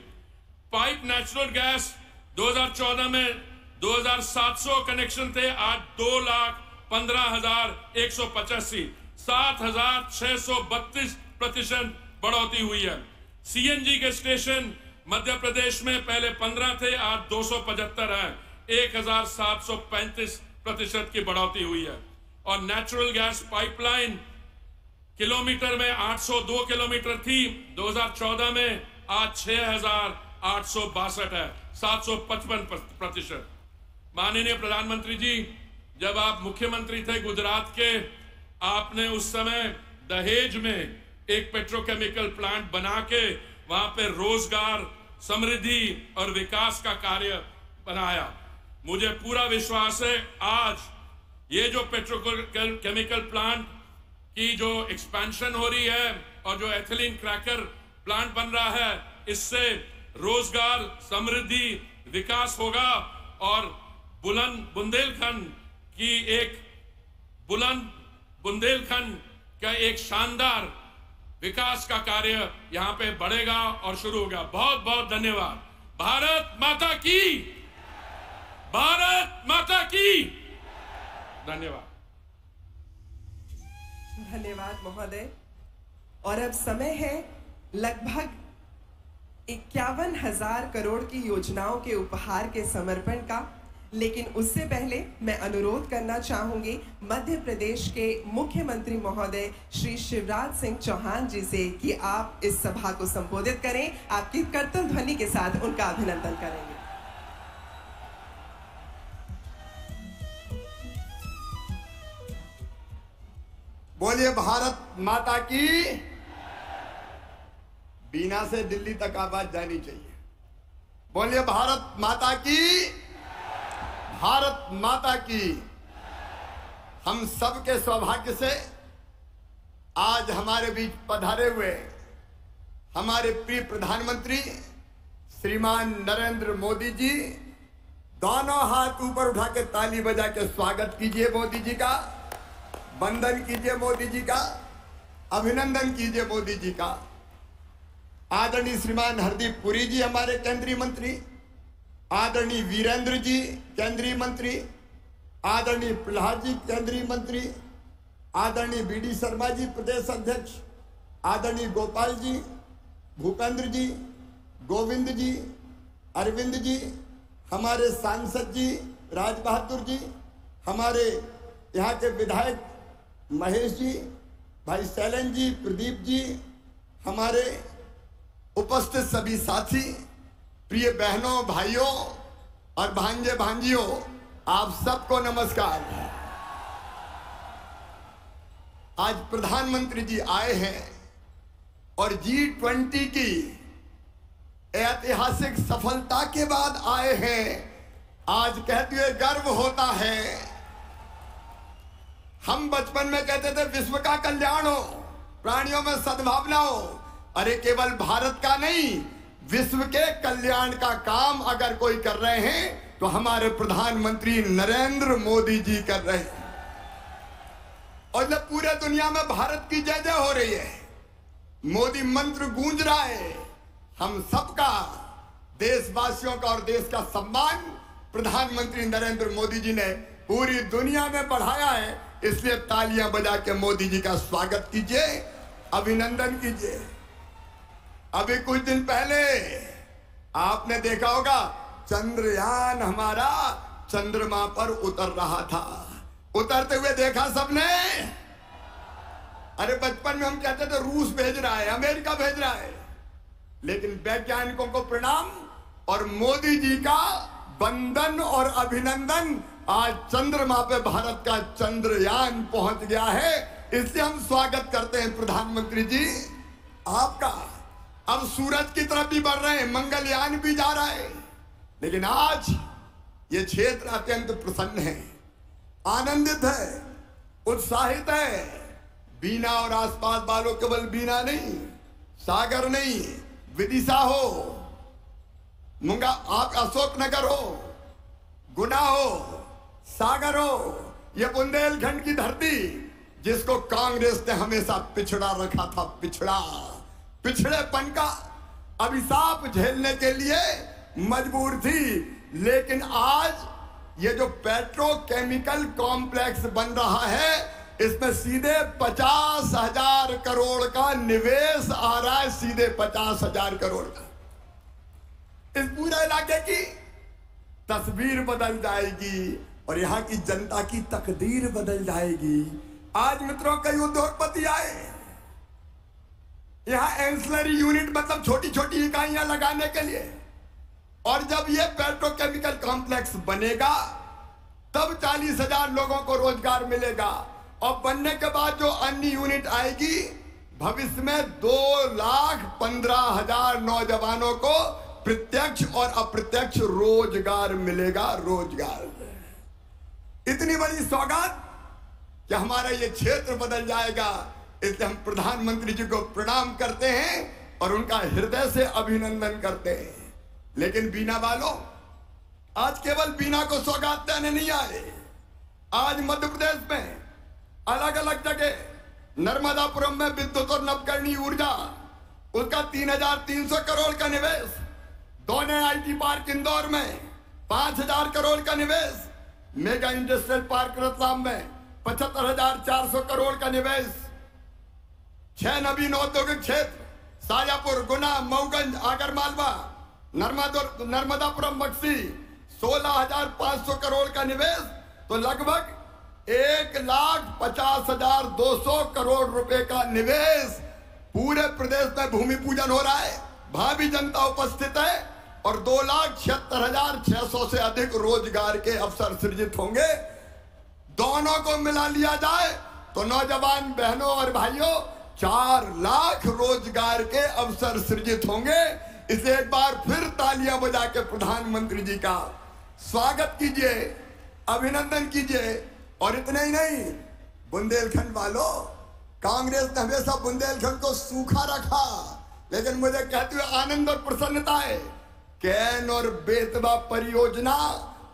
पाइप नेचुरल गैस दो हज़ार चौदह में दो हज़ार सात सौ कनेक्शन थे, आज दो लाख पंद्रह हजार एक सौ पचासी सात हजार छह सौ बत्तीस प्रतिशत बढ़ोतरी हुई है। सीएनजी के स्टेशन मध्य प्रदेश में पहले पंद्रह थे, आज दो सौ पचहत्तर है, एक हजार सात सौ पैंतीस प्रतिशत की बढ़ोतरी हुई है। और नेचुरल गैस पाइपलाइन किलोमीटर में आठ सौ दो किलोमीटर थी दो हज़ार चौदह में, आज छह हजार आठ सौ बासठ है, सात सौ पचपन प्रतिशत। माननीय प्रधानमंत्री जी, जब आप मुख्यमंत्री थे गुजरात के, आपने उस समय दहेज में एक पेट्रोकेमिकल प्लांट बना के वहां पे रोजगार, समृद्धि और विकास का कार्य बनाया। मुझे पूरा विश्वास है आज ये जो पेट्रोकेमिकल प्लांट की जो एक्सपेंशन हो रही है और जो एथिलीन क्रैकर प्लांट बन रहा है, इससे रोजगार, समृद्धि, विकास होगा और बुलंद बुंदेलखंड की एक बुलंद बुंदेलखंड का एक शानदार विकास का कार्य यहाँ पे बढ़ेगा और शुरू होगा। बहुत बहुत धन्यवाद। भारत माता की, भारत माता की। धन्यवाद। धन्यवाद महोदय। और अब समय है लगभग इक्यावन हजार करोड़ की योजनाओं के उपहार के समर्पण का, लेकिन उससे पहले मैं अनुरोध करना चाहूंगी मध्य प्रदेश के मुख्यमंत्री महोदय श्री शिवराज सिंह चौहान जी से कि आप इस सभा को संबोधित करें। आपकी करतब ध्वनि के साथ उनका अभिनंदन करेंगे। बोलिए भारत माता की। बीना से दिल्ली तक आवाज जानी चाहिए। बोलिए भारत माता की, भारत माता की। हम सबके सौभाग्य से आज हमारे बीच पधारे हुए हमारे प्रिय प्रधानमंत्री श्रीमान नरेंद्र मोदी जी, दोनों हाथ ऊपर उठा के ताली बजा के स्वागत कीजिए मोदी जी का, वंदन कीजिए मोदी जी का, अभिनंदन कीजिए मोदी जी का। आदरणीय श्रीमान हरदीप पुरी जी हमारे केंद्रीय मंत्री, आदरणीय वीरेंद्र जी केंद्रीय मंत्री, आदरणीय प्रहलाद जी केंद्रीय मंत्री, आदरणीय वी डी शर्मा जी प्रदेश अध्यक्ष, आदरणीय गोपाल जी, भूपेंद्र जी, गोविंद जी, अरविंद जी, हमारे सांसद जी राज बहादुर जी, हमारे यहाँ के विधायक महेश जी, भाई शैलेंद्र जी, प्रदीप जी, हमारे उपस्थित सभी साथी, प्रिय बहनों, भाइयों और भांजे भांजियों, आप सबको नमस्कार। आज प्रधानमंत्री जी आए हैं और जी ट्वेंटी की ऐतिहासिक सफलता के बाद आए हैं। आज कहते हुए गर्व होता है हम बचपन में कहते थे विश्व का कल्याण हो, प्राणियों में सद्भावना हो। अरे केवल भारत का नहीं, विश्व के कल्याण का काम अगर कोई कर रहे हैं तो हमारे प्रधानमंत्री नरेंद्र मोदी जी कर रहे हैं। और जब पूरे दुनिया में भारत की जय जय हो रही है, मोदी मंत्र गूंज रहा है, हम सबका, देशवासियों का और देश का सम्मान प्रधानमंत्री नरेंद्र मोदी जी ने पूरी दुनिया में बढ़ाया है। इसलिए तालियां बजा के मोदी जी का स्वागत कीजिए, अभिनंदन कीजिए। अभी कुछ दिन पहले आपने देखा होगा चंद्रयान हमारा चंद्रमा पर उतर रहा था, उतरते हुए देखा सबने। अरे बचपन में हम कहते थे रूस भेज रहा है, अमेरिका भेज रहा है, लेकिन वैज्ञानिकों को प्रणाम और मोदी जी का वंदन और अभिनंदन। आज चंद्रमा पे भारत का चंद्रयान पहुंच गया है, इससे हम स्वागत करते हैं प्रधानमंत्री जी आपका। अब सूरज की तरफ भी बढ़ रहे हैं, मंगलयान भी जा रहा है, लेकिन आज ये क्षेत्र अत्यंत प्रसन्न है, आनंदित है, उत्साहित है। बीना और आसपास वालों, केवल बीना नहीं, सागर नहीं, विदिशा हो, मुंगा आप अशोकनगर हो, गुना हो, सागर हो, यह बुंदेलखंड की धरती जिसको कांग्रेस ने हमेशा पिछड़ा रखा था, पिछड़ा, पिछड़ेपन का अभिशाप झेलने के लिए मजबूर थी। लेकिन आज ये जो पेट्रोकेमिकल कॉम्प्लेक्स बन रहा है, इसमें सीधे पचास हजार करोड़ का निवेश आ रहा है, सीधे पचास हजार करोड़ का। इस पूरे इलाके की तस्वीर बदल जाएगी और यहाँ की जनता की तकदीर बदल जाएगी। आज मित्रों कई उद्योगपति आए यहाँ एंसिलरी यूनिट, मतलब छोटी छोटी इकाइयां लगाने के लिए, और जब ये पेट्रोकेमिकल कॉम्प्लेक्स बनेगा तब चालीस हजार लोगों को रोजगार मिलेगा। और बनने के बाद जो अन्य यूनिट आएगी, भविष्य में दो लाख पंद्रह हजार नौजवानों को प्रत्यक्ष और अप्रत्यक्ष रोजगार मिलेगा, रोजगार। इतनी बड़ी सौगात कि हमारा ये क्षेत्र बदल जाएगा। इसलिए हम प्रधानमंत्री जी को प्रणाम करते हैं और उनका हृदय से अभिनंदन करते हैं। लेकिन बीना वालों, आज केवल बीना को सौगात देने नहीं आए, आज मध्य प्रदेश में अलग अलग जगह, नर्मदापुरम में विद्युत और नवकरणीय ऊर्जा, उसका तीन हजार तीन सौ करोड़ का निवेश, दो नए आईटी पार्क इंदौर में पांच हजार करोड़ का निवेश, मेगा इंडस्ट्रियल पार्क रतलाम में पचहत्तर हजार चार सौ करोड़ का निवेश, छह नवीन औद्योगिक क्षेत्र शाजापुर, गुना, मऊगंज, आगर मालवा, नर्मदापुरम, मक्सी, सोलह हजार पांच सौ करोड़ का निवेश। तो लगभग एक लाख पचास हजार दो सौ करोड़ रुपए का निवेश पूरे प्रदेश में भूमि पूजन हो रहा है, भावी जनता उपस्थित है, और दो लाख छिहत्तर हजार छह सौ से अधिक रोजगार के अवसर सृजित होंगे। दोनों को मिला लिया जाए तो नौजवान बहनों और भाइयों, चार लाख रोजगार के अवसर सृजित होंगे। इसे एक बार फिर तालियां बजा के प्रधानमंत्री जी का स्वागत कीजिए, अभिनंदन कीजिए। और इतने ही नहीं, बुंदेलखंड वालों, कांग्रेस ने हमेशा बुंदेलखंड को सूखा रखा, लेकिन मुझे कहते हुए आनंद और प्रसन्नता है, केन और बेतवा परियोजना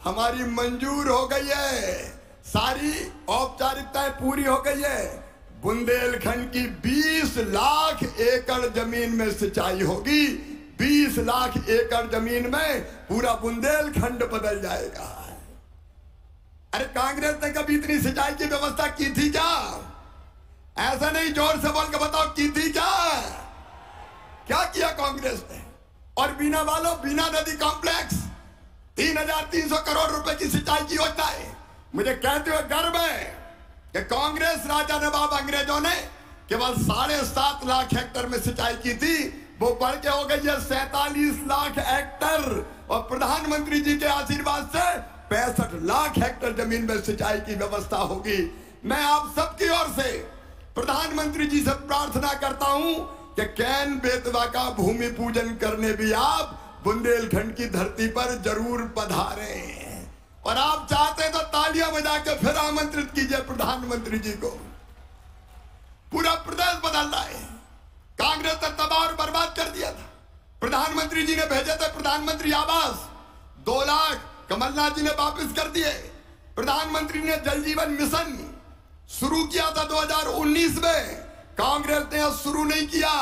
हमारी मंजूर हो गई है, सारी औपचारिकताएं पूरी हो गई है। बुंदेलखंड की बीस लाख एकड़ जमीन में सिंचाई होगी, बीस लाख एकड़ जमीन में पूरा बुंदेलखंड बदल जाएगा। अरे कांग्रेस ने कभी इतनी सिंचाई की व्यवस्था की थी क्या? ऐसा नहीं, जोर से बोल के बताओ, की थी क्या? क्या किया कांग्रेस ने? और बीना वालों, बीना नदी कॉम्प्लेक्स, तीन हजार तीन सौ करोड़ रुपए की सिंचाई की योजना है। मुझे कहते हुए गर्व है कि कांग्रेस राजा नवाब अंग्रेजों ने केवल साढ़े सात लाख हेक्टर में सिंचाई की थी, वो बढ़ के हो गई है सैतालीस लाख हेक्टर, और प्रधानमंत्री जी के आशीर्वाद से पैंसठ लाख हेक्टर जमीन में सिंचाई की व्यवस्था होगी। मैं आप सबकी ओर से प्रधानमंत्री जी से प्रार्थना करता हूं कि कैन बेतवा का भूमि पूजन करने भी आप बुंदेलखंड की धरती पर जरूर पधारें। और आप चाहते तो तालियां बजा के फिर आमंत्रित कीजिए प्रधानमंत्री जी को। पूरा प्रदेश बदल रहा है। कांग्रेस ने तबाह और बर्बाद कर दिया था। प्रधानमंत्री जी ने भेजे थे प्रधानमंत्री आवास, दो लाख कमलनाथ जी ने वापस कर दिए। प्रधानमंत्री ने जल जीवन मिशन शुरू किया था दो हजार उन्नीस में, कांग्रेस ने शुरू नहीं किया।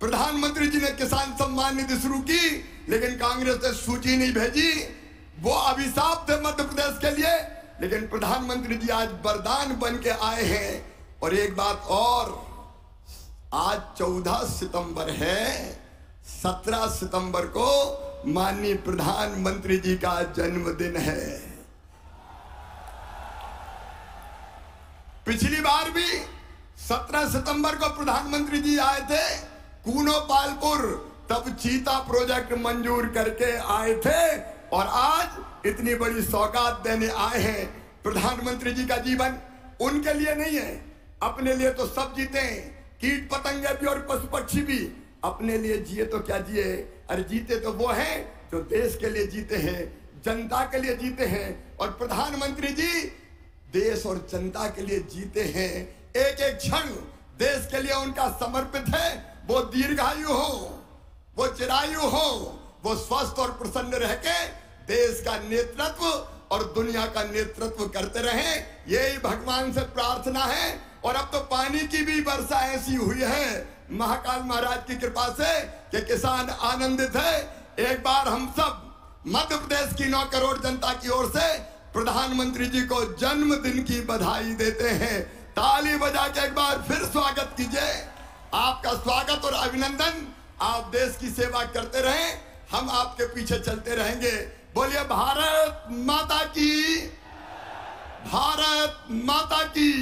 प्रधानमंत्री जी ने किसान सम्मान निधि शुरू की, लेकिन कांग्रेस ने सूची नहीं भेजी। वो अभिशाप थे मध्य प्रदेश के लिए, लेकिन प्रधानमंत्री जी आज वरदान बन के आए हैं। और एक बात और, आज चौदह सितंबर है, सत्रह सितंबर को माननीय प्रधानमंत्री जी का जन्मदिन है। पिछली बार भी सत्रह सितंबर को प्रधानमंत्री जी आए थे कूनो पालपुर, तब चीता प्रोजेक्ट मंजूर करके आए थे, और आज इतनी बड़ी सौगात देने आए हैं। प्रधानमंत्री जी का जीवन उनके लिए नहीं है, अपने लिए तो सब जीते हैं, कीट पतंगे भी और पशु पक्षी भी। अपने लिए जिए तो क्या जिए, अरे जीते तो वो हैं जो देश के लिए जीते हैं, जनता के लिए जीते हैं। और प्रधानमंत्री जी देश और जनता के लिए जीते हैं। एक एक क्षण देश के लिए उनका समर्पित है। वो दीर्घायु हो, वो चिरायु हो, वो स्वस्थ और प्रसन्न रह के देश का नेतृत्व और दुनिया का नेतृत्व करते रहे, यही भगवान से प्रार्थना है। और अब तो पानी की भी वर्षा ऐसी हुई है महाकाल महाराज की कृपा से कि किसान आनंदित है। एक बार हम सब मध्य प्रदेश की नौ करोड़ जनता की ओर से प्रधानमंत्री जी को जन्मदिन की बधाई देते हैं। ताली बजा के एक बार फिर स्वागत कीजिए। आपका स्वागत और अभिनंदन। आप देश की सेवा करते रहें, हम आपके पीछे चलते रहेंगे। बोलिए भारत माता की, भारत माता की।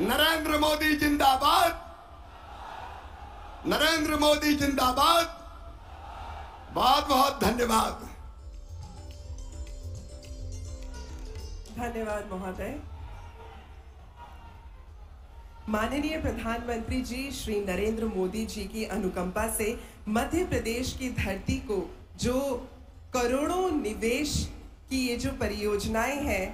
नरेंद्र मोदी जिंदाबाद, नरेंद्र मोदी जिंदाबाद। बहुत बहुत धन्यवाद। धन्यवाद महोदय। माननीय प्रधानमंत्री जी श्री नरेंद्र मोदी जी की अनुकंपा से मध्य प्रदेश की धरती को जो करोड़ों निवेश की ये जो परियोजनाएं हैं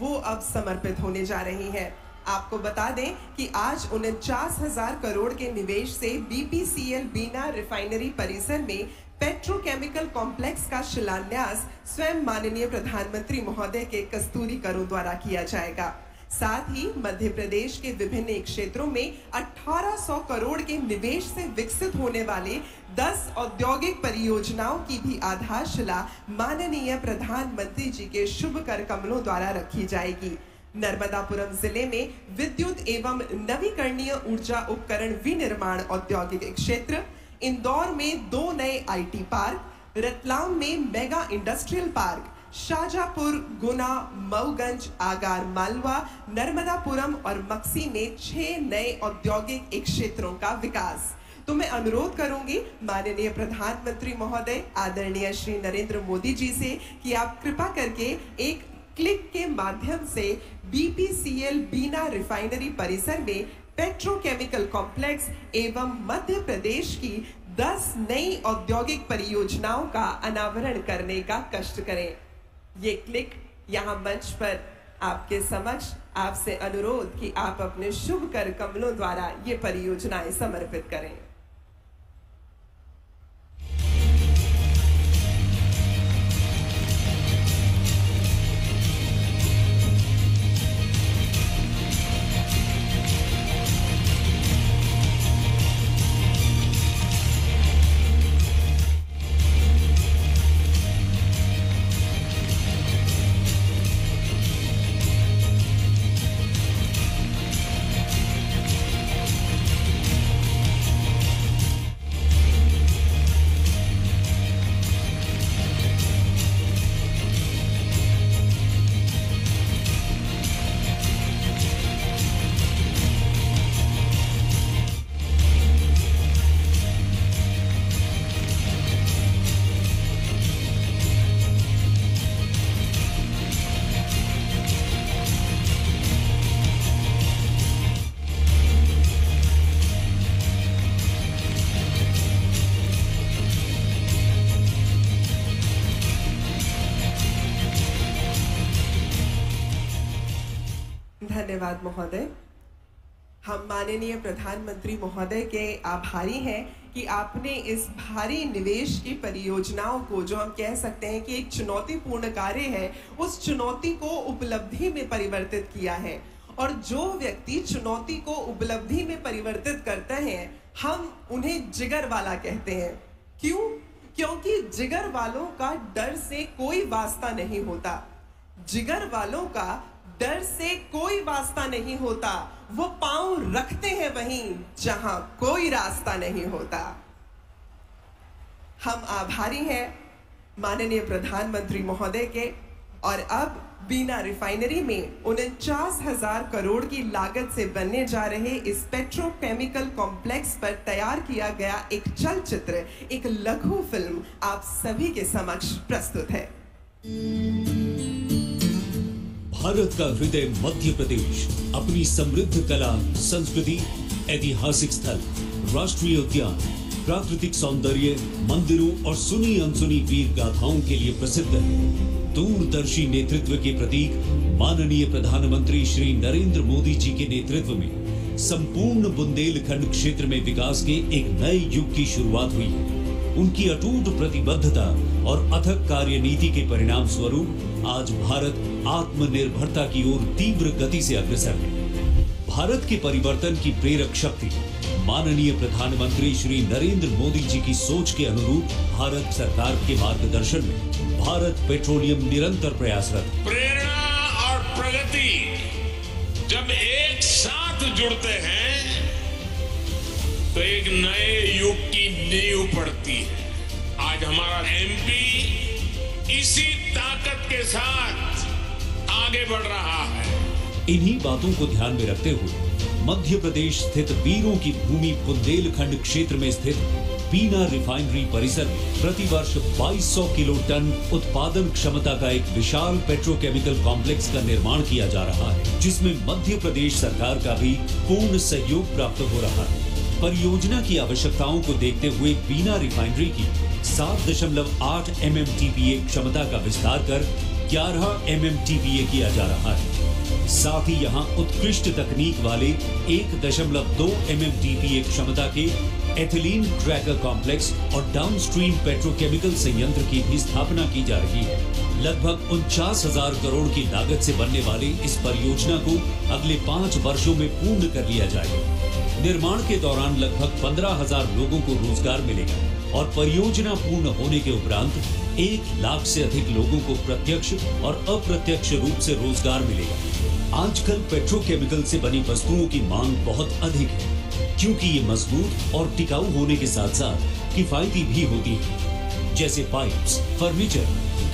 वो अब समर्पित होने जा रही हैं। आपको बता दें कि आज उनचास हजार करोड़ के निवेश से बीपीसीएल बीना रिफाइनरी परिसर में पेट्रोकेमिकल कॉम्प्लेक्स का शिलान्यास स्वयं माननीय प्रधानमंत्री महोदय के कस्तूरी करों द्वारा किया जाएगा। साथ ही मध्य प्रदेश के विभिन्न क्षेत्रों में अठारह सौ करोड़ के निवेश से विकसित होने वाले दस औद्योगिक परियोजनाओं की भी आधारशिला माननीय प्रधानमंत्री जी के शुभ कर कमलों द्वारा रखी जाएगी। नर्मदापुरम जिले में विद्युत एवं नवीकरणीय ऊर्जा उपकरण विनिर्माण औद्योगिक क्षेत्र, इंदौर में दो नए आईटी पार्क, रतलाम में mega industrial park, Shajapur, Guna, Mauganj, Agar Malwa, Narmadapuram और मक्सी में छह नए औद्योगिक क्षेत्रों का विकास। तो मैं अनुरोध करूंगी माननीय प्रधानमंत्री महोदय आदरणीय श्री नरेंद्र मोदी जी से कि आप कृपा करके एक क्लिक के माध्यम से बीपीसीएल बीना रिफाइनरी परिसर में पेट्रोकेमिकल कॉम्प्लेक्स एवं मध्य प्रदेश की दस नई औद्योगिक परियोजनाओं का अनावरण करने का कष्ट करें। ये क्लिक यहाँ मंच पर आपके समक्ष, आपसे अनुरोध कि आप अपने शुभ कर कमलों द्वारा ये परियोजनाएं समर्पित करें। धन्यवाद महोदय। हम माननीय प्रधानमंत्री महोदय के आभारी हैं कि आपने इस भारी निवेश की परियोजनाओं को, जो हम कह सकते हैं कि एक चुनौतीपूर्ण कार्य है, उस चुनौती को उपलब्धि में परिवर्तित किया है। और जो व्यक्ति चुनौती को उपलब्धि में परिवर्तित करते हैं, हम उन्हें जिगर वाला कहते हैं। क्यों? क्योंकि जिगर वालों का डर से कोई वास्ता नहीं होता। जिगर वालों का डर से कोई वास्ता नहीं होता। वो पांव रखते हैं वहीं जहां कोई रास्ता नहीं होता। हम आभारी हैं माननीय प्रधानमंत्री महोदय के। और अब बीना रिफाइनरी में उनचास हजार करोड़ की लागत से बनने जा रहे इस पेट्रोकेमिकल कॉम्प्लेक्स पर तैयार किया गया एक चलचित्र, एक लघु फिल्म आप सभी के समक्ष प्रस्तुत है। भारत का हृदय मध्य प्रदेश अपनी समृद्ध कला, संस्कृति, ऐतिहासिक स्थल, राष्ट्रीय उद्यान, प्राकृतिक सौंदर्य, मंदिरों और सुनी अनसुनी वीर गाथाओं के लिए प्रसिद्ध है। दूरदर्शी नेतृत्व के प्रतीक माननीय प्रधानमंत्री श्री नरेंद्र मोदी जी के नेतृत्व में संपूर्ण बुंदेलखंड क्षेत्र में विकास के एक नए युग की शुरुआत हुई। उनकी अटूट प्रतिबद्धता और अथक कार्य नीति के परिणाम स्वरूप आज भारत आत्मनिर्भरता की ओर तीव्र गति से अग्रसर है। भारत के परिवर्तन की प्रेरक शक्ति माननीय प्रधानमंत्री श्री नरेंद्र मोदी जी की सोच के अनुरूप भारत सरकार के मार्गदर्शन में भारत पेट्रोलियम निरंतर प्रयासरत। प्रेरणा और प्रगति जब एक साथ जुड़ते हैं तो एक नए युग की नींव पड़ती है। आज हमारा एमपी इसी ताकत के साथ आगे बढ़ रहा है। इन्हीं बातों को ध्यान में रखते हुए मध्य प्रदेश स्थित वीरों की भूमि बुंदेलखंड क्षेत्र में स्थित बीना रिफाइनरी परिसर प्रतिवर्ष बाईस सौ किलो टन उत्पादन क्षमता का एक विशाल पेट्रोकेमिकल कॉम्प्लेक्स का निर्माण किया जा रहा है, जिसमें मध्य प्रदेश सरकार का भी पूर्ण सहयोग प्राप्त हो रहा है। परियोजना की आवश्यकताओं को देखते हुए बीना रिफाइनरी की सात दशमलव आठ एमएमटीपीए क्षमता का विस्तार कर ग्यारह एमएमटीपीए किया जा रहा है। साथ ही यहाँ उत्कृष्ट तकनीक वाले एक दशमलव दो एमएमटीपीए क्षमता के एथिलीन क्रैकर कॉम्प्लेक्स और डाउनस्ट्रीम पेट्रोकेमिकल संयंत्र की भी स्थापना की जा रही है। लगभग उनचास हजार करोड़ की लागत से बनने वाली इस परियोजना को अगले पाँच वर्षों में पूर्ण कर लिया जाएगा। निर्माण के दौरान लगभग पंद्रह हजार लोगों को रोजगार मिलेगा और परियोजना पूर्ण होने के उपरांत एक लाख से अधिक लोगों को प्रत्यक्ष और अप्रत्यक्ष रूप से रोजगार मिलेगा। आजकल पेट्रोकेमिकल से बनी वस्तुओं की मांग बहुत अधिक है, क्योंकि ये मजबूत और टिकाऊ होने के साथ साथ किफायती भी होती है, जैसे pipes, furniture,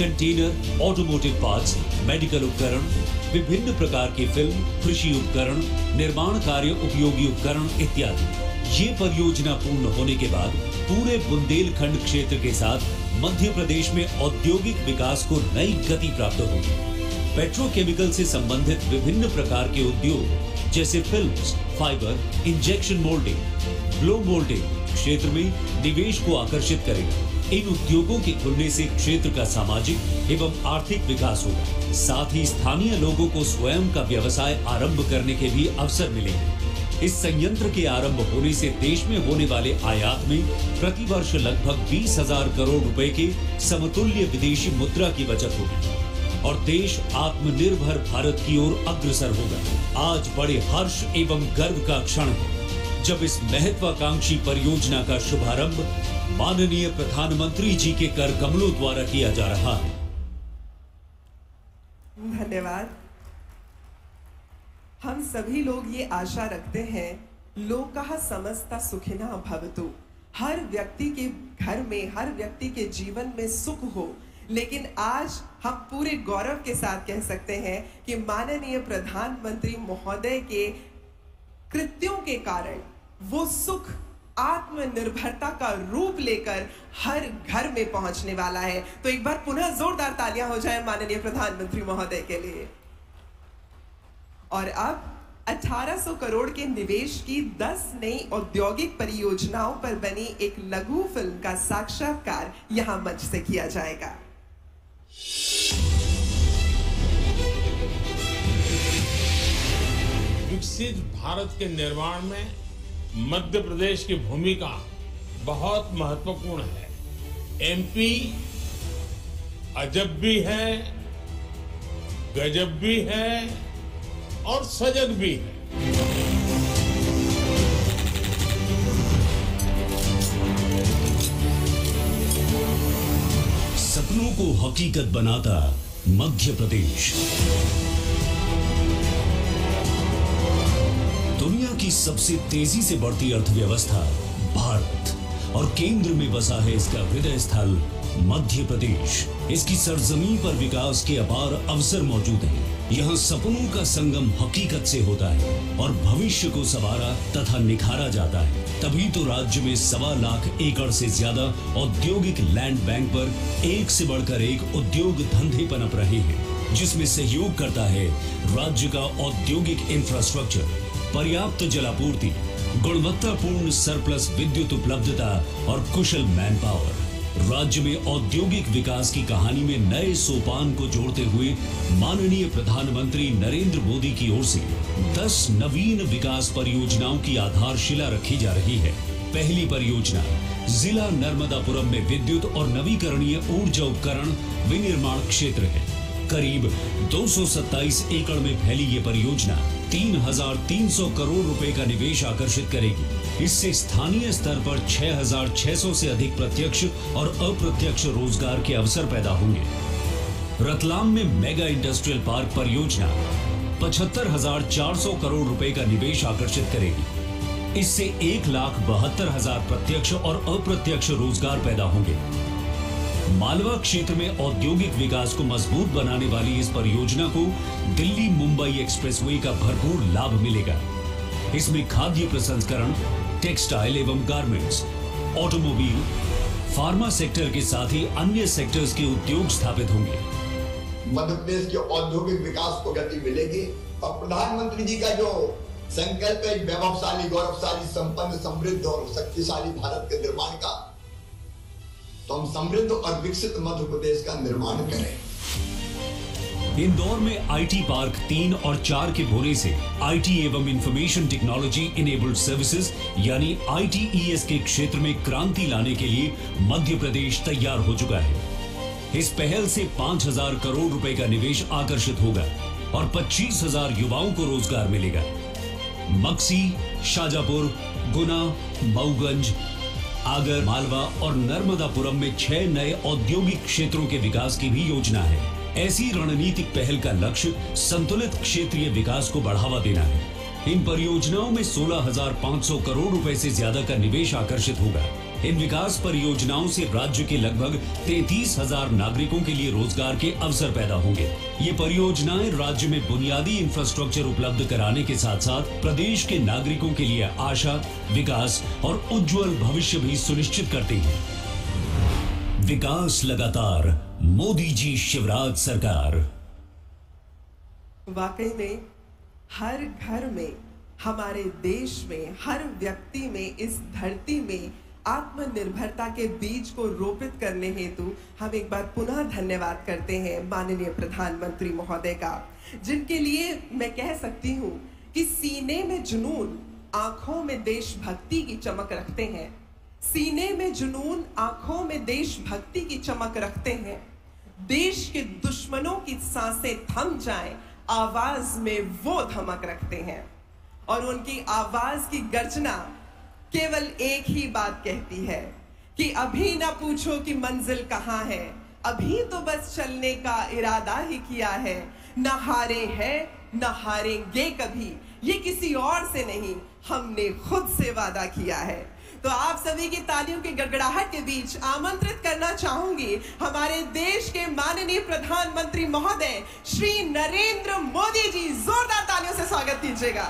container, automotive parts, medical उपकरण, विभिन्न प्रकार के फिल्म, कृषि उपकरण, निर्माण कार्य उपयोगी उपकरण इत्यादि। ये परियोजना पूर्ण होने के बाद पूरे बुंदेलखंड क्षेत्र के साथ मध्य प्रदेश में औद्योगिक विकास को नई गति प्राप्त होगी। पेट्रोकेमिकल से संबंधित विभिन्न प्रकार के उद्योग जैसे films, fibre, injection moulding, blow moulding क्षेत्र में निवेश को आकर्षित करेगा। इन उद्योगों के खुलने से क्षेत्र का सामाजिक एवं आर्थिक विकास होगा। साथ ही स्थानीय लोगों को स्वयं का व्यवसाय आरम्भ करने के भी अवसर मिलेंगे। इस संयंत्र के आरंभ होने से देश में होने वाले आयात में प्रतिवर्ष लगभग बीस हजार करोड़ रुपए के समतुल्य विदेशी मुद्रा की बचत होगी और देश आत्मनिर्भर भारत की ओर अग्रसर होगा। आज बड़े हर्ष एवं गर्व का क्षण है जब इस महत्वाकांक्षी परियोजना का शुभारंभ माननीय प्रधानमंत्री जी के कर कमलों द्वारा किया जा रहा है। धन्यवाद। हम सभी लोग ये आशा रखते हैं, लोकाः समस्ता सुखिनः भवतु, हर व्यक्ति के घर में, हर व्यक्ति के जीवन में सुख हो। लेकिन आज हम पूरे गौरव के साथ कह सकते हैं कि माननीय प्रधानमंत्री महोदय के कृत्यों के कारण वो सुख आत्मनिर्भरता का रूप लेकर हर घर में पहुंचने वाला है। तो एक बार पुनः जोरदार तालियां हो जाए माननीय प्रधानमंत्री महोदय के लिए। और अब अठारह सौ करोड़ के निवेश की दस नई औद्योगिक परियोजनाओं पर बनी एक लघु फिल्म का साक्षात्कार यहां मंच से किया जाएगा। विकसित भारत के निर्माण में मध्य प्रदेश की भूमिका बहुत महत्वपूर्ण है। एमपी अजब भी है, गजब भी है और सजग भी है। सपनों को हकीकत बनाता मध्य प्रदेश, दुनिया की सबसे तेजी से बढ़ती अर्थव्यवस्था भारत, और केंद्र में बसा है इसका हृदय स्थल मध्य प्रदेश। इसकी सरजमीन पर विकास के अपार अवसर मौजूद हैं। यहाँ सपनों का संगम हकीकत से होता है और भविष्य को संवारा तथा निखारा जाता है। तभी तो राज्य में सवा लाख एकड़ से ज्यादा औद्योगिक लैंड बैंक पर एक से बढ़कर एक उद्योग धंधे पनप रहे हैं, जिसमें सहयोग करता है राज्य का औद्योगिक इंफ्रास्ट्रक्चर, पर्याप्त जलापूर्ति, गुणवत्तापूर्ण सरप्लस विद्युत उपलब्धता और कुशल मैन पावर। राज्य में औद्योगिक विकास की कहानी में नए सोपान को जोड़ते हुए माननीय प्रधानमंत्री नरेंद्र मोदी की ओर से दस नवीन विकास परियोजनाओं की आधारशिला रखी जा रही है। पहली परियोजना जिला नर्मदापुरम में विद्युत और नवीकरणीय ऊर्जा उपकरण विनिर्माण क्षेत्र है। करीब दो सौ सत्ताईस एकड़ में फैली ये परियोजना तीन हजार तीन सौ करोड़ रुपए का निवेश आकर्षित करेगी। इससे स्थानीय स्तर पर छह हजार छह सौ से अधिक प्रत्यक्ष और अप्रत्यक्ष रोजगार के अवसर पैदा होंगे। रतलाम में मेगा इंडस्ट्रियल पार्क परियोजना पचहत्तर हजार चार सौ करोड़ रुपए का निवेश आकर्षित करेगी। इससे एक लाख बहत्तर हजार प्रत्यक्ष और अप्रत्यक्ष रोजगार पैदा होंगे। मालवा क्षेत्र में औद्योगिक विकास को मजबूत बनाने वाली इस परियोजना को दिल्ली मुंबई एक्सप्रेसवे का भरपूर लाभ मिलेगा। इसमें खाद्य प्रसंस्करण, टेक्सटाइल एवं गारमेंट्स, ऑटोमोबाइल, फार्मा सेक्टर के साथ ही अन्य सेक्टर्स के उद्योग स्थापित होंगे। मध्य प्रदेश के औद्योगिक विकास को गति मिलेगी और प्रधानमंत्री जी का जो संकल्प है वैभवशाली, गौरवशाली, संपन्न, समृद्ध और शक्तिशाली भारत के निर्माण का, तो हम समृद्ध और विकसित मध्य प्रदेश का निर्माण करें। इंदौर में आईटी पार्क तीन और चार के होने से आईटी एवं इंफॉर्मेशन टेक्नोलॉजी इनेबल्ड सर्विसेज यानी आईटीईएस के क्षेत्र में क्रांति लाने के लिए मध्य प्रदेश तैयार हो चुका है। इस पहल से पांच हजार करोड़ रुपए का निवेश आकर्षित होगा और पच्चीस हजार युवाओं को रोजगार मिलेगा। मक्सी, शाजापुर, गुना, मऊगंज, आगर मालवा और नर्मदापुरम में छह नए औद्योगिक क्षेत्रों के विकास की भी योजना है। ऐसी रणनीतिक पहल का लक्ष्य संतुलित क्षेत्रीय विकास को बढ़ावा देना है। इन परियोजनाओं में सोलह हजार पांच सौ करोड़ रुपए से ज्यादा का निवेश आकर्षित होगा। इन विकास परियोजनाओं से राज्य के लगभग तैंतीस हजार नागरिकों के लिए रोजगार के अवसर पैदा होंगे। ये परियोजनाएं राज्य में बुनियादी इंफ्रास्ट्रक्चर उपलब्ध कराने के साथ साथ प्रदेश के नागरिकों के लिए आशा, विकास और उज्जवल भविष्य भी सुनिश्चित करती हैं। विकास लगातार, मोदी जी शिवराज सरकार। वाकई में हर घर में, हमारे देश में, हर व्यक्ति में, इस धरती में आत्मनिर्भरता के बीज को रोपित करने हेतु हम एक बार पुनः धन्यवाद करते हैं माननीय प्रधानमंत्री महोदय का, जिनके लिए मैं कह सकती हूँ कि सीने में जुनून, आंखों में देशभक्ति की चमक रखते हैं। सीने में जुनून, आंखों में देशभक्ति की चमक रखते हैं। देश के दुश्मनों की सांसें थम जाएं, आवाज में वो धमक रखते हैं। और उनकी आवाज की गर्जना केवल एक ही बात कहती है कि अभी ना पूछो कि मंजिल कहाँ है, अभी तो बस चलने का इरादा ही किया है। ना हारे हैं, ना हारेंगे कभी, ये किसी और से नहीं, हमने खुद से वादा किया है। तो आप सभी की तालियों के गड़गड़ाहट के बीच आमंत्रित करना चाहूंगी हमारे देश के माननीय प्रधानमंत्री महोदय श्री नरेंद्र मोदी जी। जोरदार तालियों से स्वागत कीजिएगा।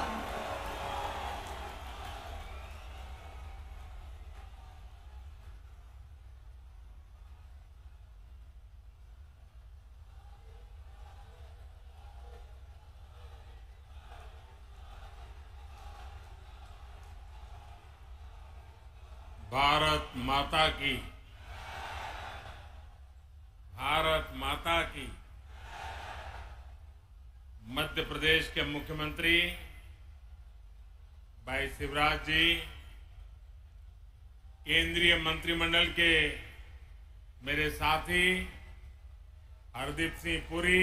भारत माता की, भारत माता की। मध्य प्रदेश के मुख्यमंत्री भाई शिवराज जी केंद्रीय मंत्रिमंडल के मेरे साथी हरदीप सिंह पुरी,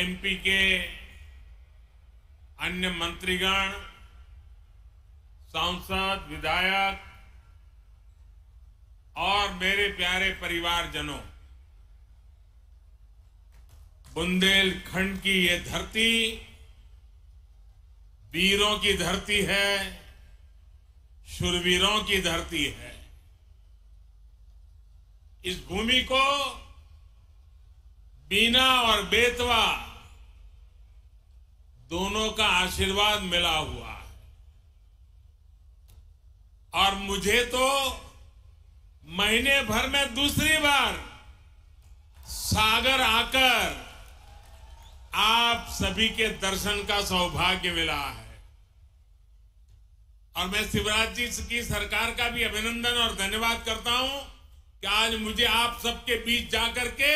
एमपी के अन्य मंत्रीगण, सांसद, विधायक और मेरे प्यारे परिवारजनों, बुंदेलखंड की ये धरती वीरों की धरती है, शूरवीरों की धरती है। इस भूमि को बीना और बेतवा दोनों का आशीर्वाद मिला हुआ है और मुझे तो महीने भर में दूसरी बार सागर आकर आप सभी के दर्शन का सौभाग्य मिला है और मैं शिवराज जी की सरकार का भी अभिनंदन और धन्यवाद करता हूं कि आज मुझे आप सबके बीच जाकर के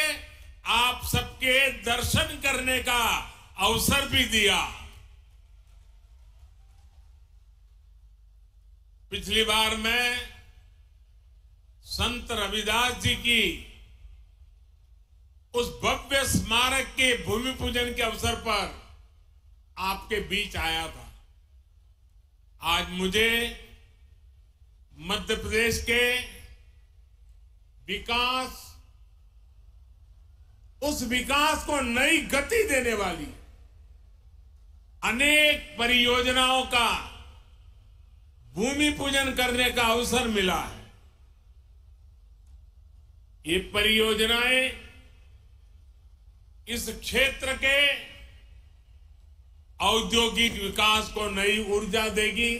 आप सबके दर्शन करने का अवसर भी दिया। पिछली बार मैं संत रविदास जी की उस भव्य स्मारक के भूमि पूजन के अवसर पर आपके बीच आया था। आज मुझे मध्य प्रदेश के विकास, उस विकास को नई गति देने वाली अनेक परियोजनाओं का भूमि पूजन करने का अवसर मिला है। ये परियोजनाएं इस क्षेत्र के औद्योगिक विकास को नई ऊर्जा देगी।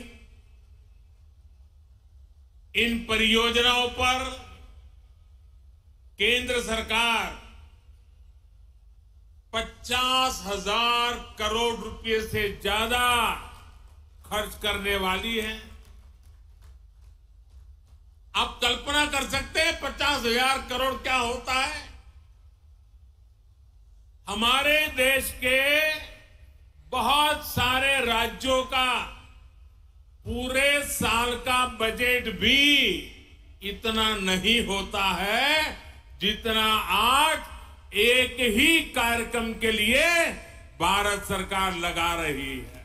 इन परियोजनाओं पर केंद्र सरकार पचास हजार करोड़ रुपए से ज्यादा खर्च करने वाली है। आप कल्पना कर सकते हैं पचास हजार करोड़ क्या होता है। हमारे देश के बहुत सारे राज्यों का पूरे साल का बजट भी इतना नहीं होता है जितना आज एक ही कार्यक्रम के लिए भारत सरकार लगा रही है।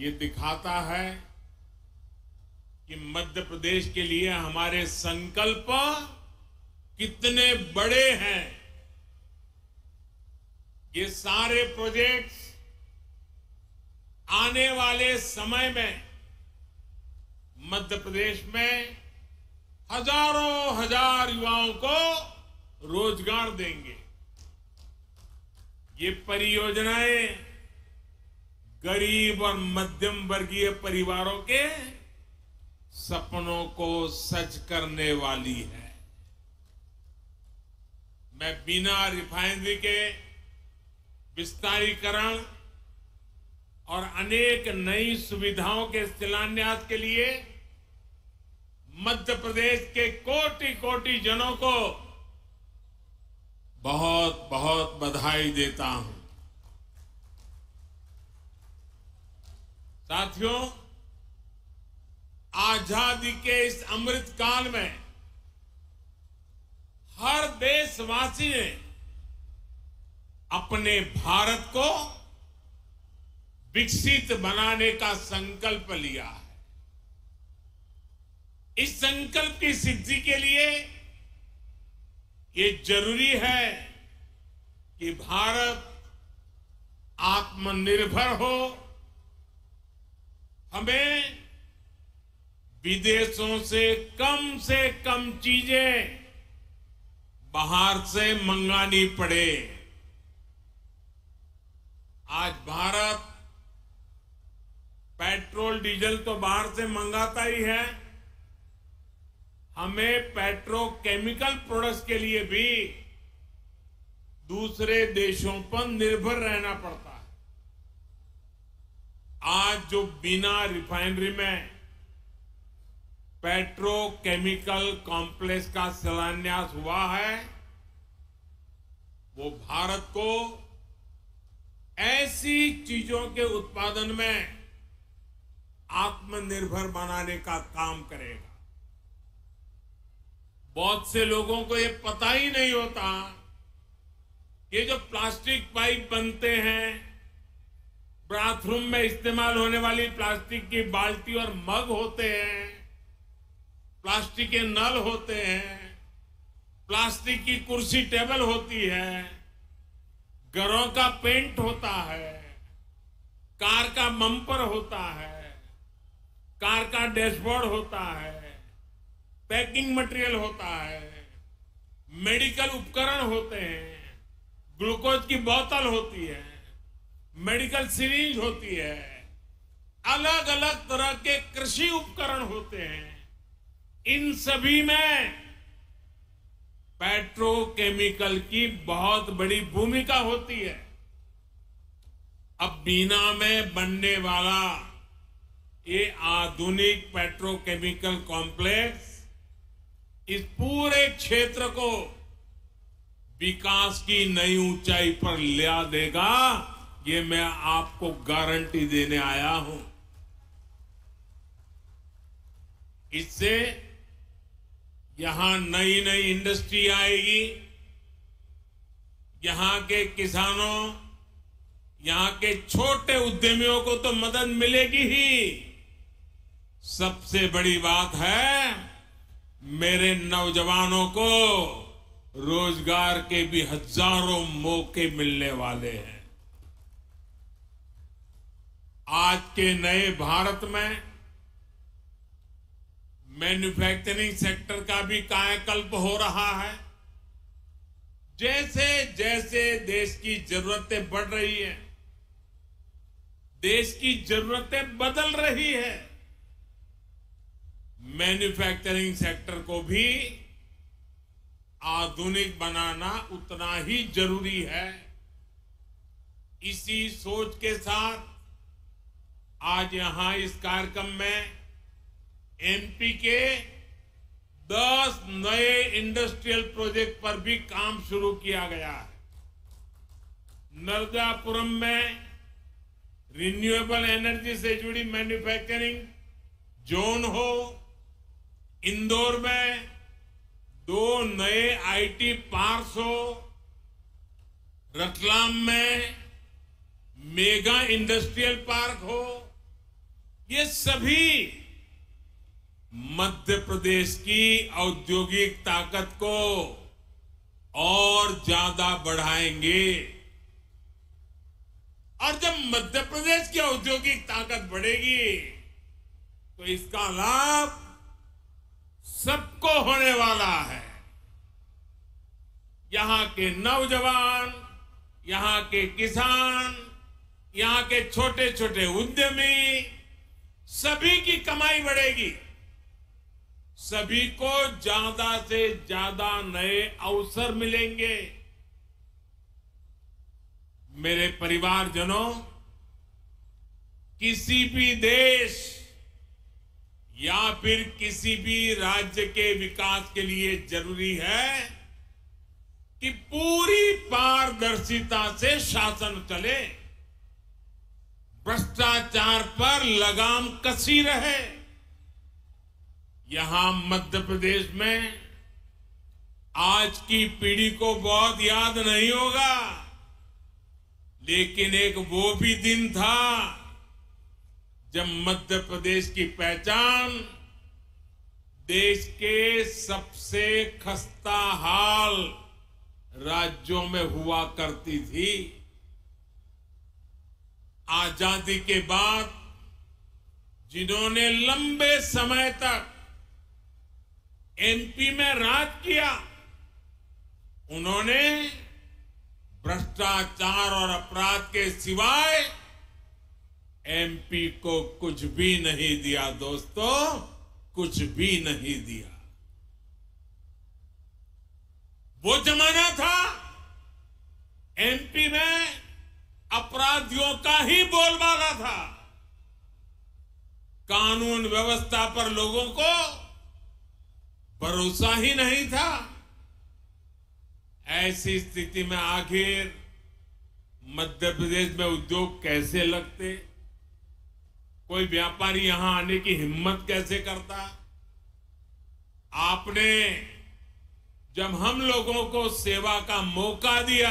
ये दिखाता है कि मध्य प्रदेश के लिए हमारे संकल्प कितने बड़े हैं। ये सारे प्रोजेक्ट्स आने वाले समय में मध्य प्रदेश में हजारों हजार युवाओं को रोजगार देंगे। ये परियोजनाएं गरीब और मध्यम वर्गीय परिवारों के सपनों को सच करने वाली है। मैं बीना रिफाइनरी के विस्तारीकरण और अनेक नई सुविधाओं के शिलान्यास के लिए मध्य प्रदेश के कोटि कोटि जनों को बहुत बहुत बधाई देता हूं। साथियों, आजादी के इस अमृत काल में हर देशवासी ने अपने भारत को विकसित बनाने का संकल्प लिया है। इस संकल्प की सिद्धि के लिए ये जरूरी है कि भारत आत्मनिर्भर हो। हमें विदेशों से कम से कम चीजें बाहर से मंगानी पड़े। आज भारत पेट्रोल डीजल तो बाहर से मंगाता ही है, हमें पेट्रोकेमिकल प्रोडक्ट्स के लिए भी दूसरे देशों पर निर्भर रहना पड़ता है। आज जो बीना रिफाइनरी में पेट्रोकेमिकल कॉम्प्लेक्स का शिलान्यास हुआ है, वो भारत को ऐसी चीजों के उत्पादन में आत्मनिर्भर बनाने का काम करेगा। बहुत से लोगों को ये पता ही नहीं होता, ये जो प्लास्टिक पाइप बनते हैं, बाथरूम में इस्तेमाल होने वाली प्लास्टिक की बाल्टी और मग होते हैं, प्लास्टिक के नल होते हैं, प्लास्टिक की कुर्सी टेबल होती है, घरों का पेंट होता है, कार का बम्पर होता है, कार का डैशबोर्ड होता है, पैकिंग मटेरियल होता है, मेडिकल उपकरण होते हैं, ग्लूकोज की बोतल होती है, मेडिकल सीरीज होती है, अलग अलग तरह के कृषि उपकरण होते हैं। इन सभी में पेट्रोकेमिकल की बहुत बड़ी भूमिका होती है। अब बीना में बनने वाला ये आधुनिक पेट्रोकेमिकल कॉम्प्लेक्स इस पूरे क्षेत्र को विकास की नई ऊंचाई पर ले आ देगा, ये मैं आपको गारंटी देने आया हूं। इससे यहां नई नई इंडस्ट्री आएगी, यहां के किसानों, यहां के छोटे उद्यमियों को तो मदद मिलेगी ही। सबसे बड़ी बात है, मेरे नौजवानों को रोजगार के भी हजारों मौके मिलने वाले हैं। आज के नए भारत में मैन्युफैक्चरिंग सेक्टर का भी कायाकल्प हो रहा है। जैसे जैसे देश की जरूरतें बढ़ रही है, देश की जरूरतें बदल रही है, मैन्युफैक्चरिंग सेक्टर को भी आधुनिक बनाना उतना ही जरूरी है। इसी सोच के साथ आज यहां इस कार्यक्रम में एमपी के दस नए इंडस्ट्रियल प्रोजेक्ट पर भी काम शुरू किया गया है। नर्मदापुरम में रिन्यूएबल एनर्जी से जुड़ी मैन्युफैक्चरिंग जोन हो, इंदौर में दो नए आईटी पार्क्स हो, रतलाम में मेगा इंडस्ट्रियल पार्क हो, ये सभी मध्य प्रदेश की औद्योगिक ताकत को और ज्यादा बढ़ाएंगे। और जब मध्य प्रदेश की औद्योगिक ताकत बढ़ेगी तो इसका लाभ सबको होने वाला है। यहां के नौजवान, यहां के किसान, यहां के छोटे छोटे उद्यमी, सभी की कमाई बढ़ेगी, सभी को ज्यादा से ज्यादा नए अवसर मिलेंगे। मेरे परिवारजनों, किसी भी देश या फिर किसी भी राज्य के विकास के लिए जरूरी है कि पूरी पारदर्शिता से शासन चले, भ्रष्टाचार पर लगाम कसी रहे। यहां मध्य प्रदेश में आज की पीढ़ी को बहुत याद नहीं होगा, लेकिन एक वो भी दिन था जब मध्य प्रदेश की पहचान देश के सबसे खस्ता हाल राज्यों में हुआ करती थी। आजादी के बाद जिन्होंने लंबे समय तक एमपी में राज किया, उन्होंने भ्रष्टाचार और अपराध के सिवाय एमपी को कुछ भी नहीं दिया। दोस्तों, कुछ भी नहीं दिया। वो जमाना था एमपी में अपराधियों का ही बोलबाला था, कानून व्यवस्था पर लोगों को भरोसा ही नहीं था। ऐसी स्थिति में आखिर मध्य प्रदेश में उद्योग कैसे लगते, कोई व्यापारी यहां आने की हिम्मत कैसे करता। आपने जब हम लोगों को सेवा का मौका दिया,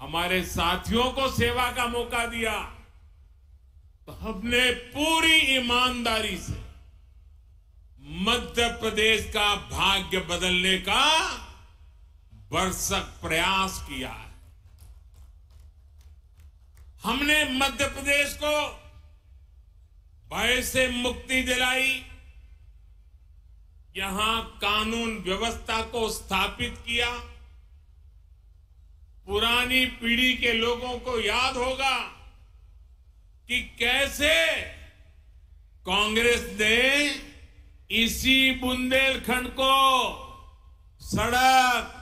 हमारे साथियों को सेवा का मौका दिया, तो हमने पूरी ईमानदारी से मध्य प्रदेश का भाग्य बदलने का भरसक प्रयास किया है। हमने मध्य प्रदेश को भय से मुक्ति दिलाई, यहां कानून व्यवस्था को स्थापित किया। पुरानी पीढ़ी के लोगों को याद होगा कि कैसे कांग्रेस ने इसी बुंदेलखंड को सड़क,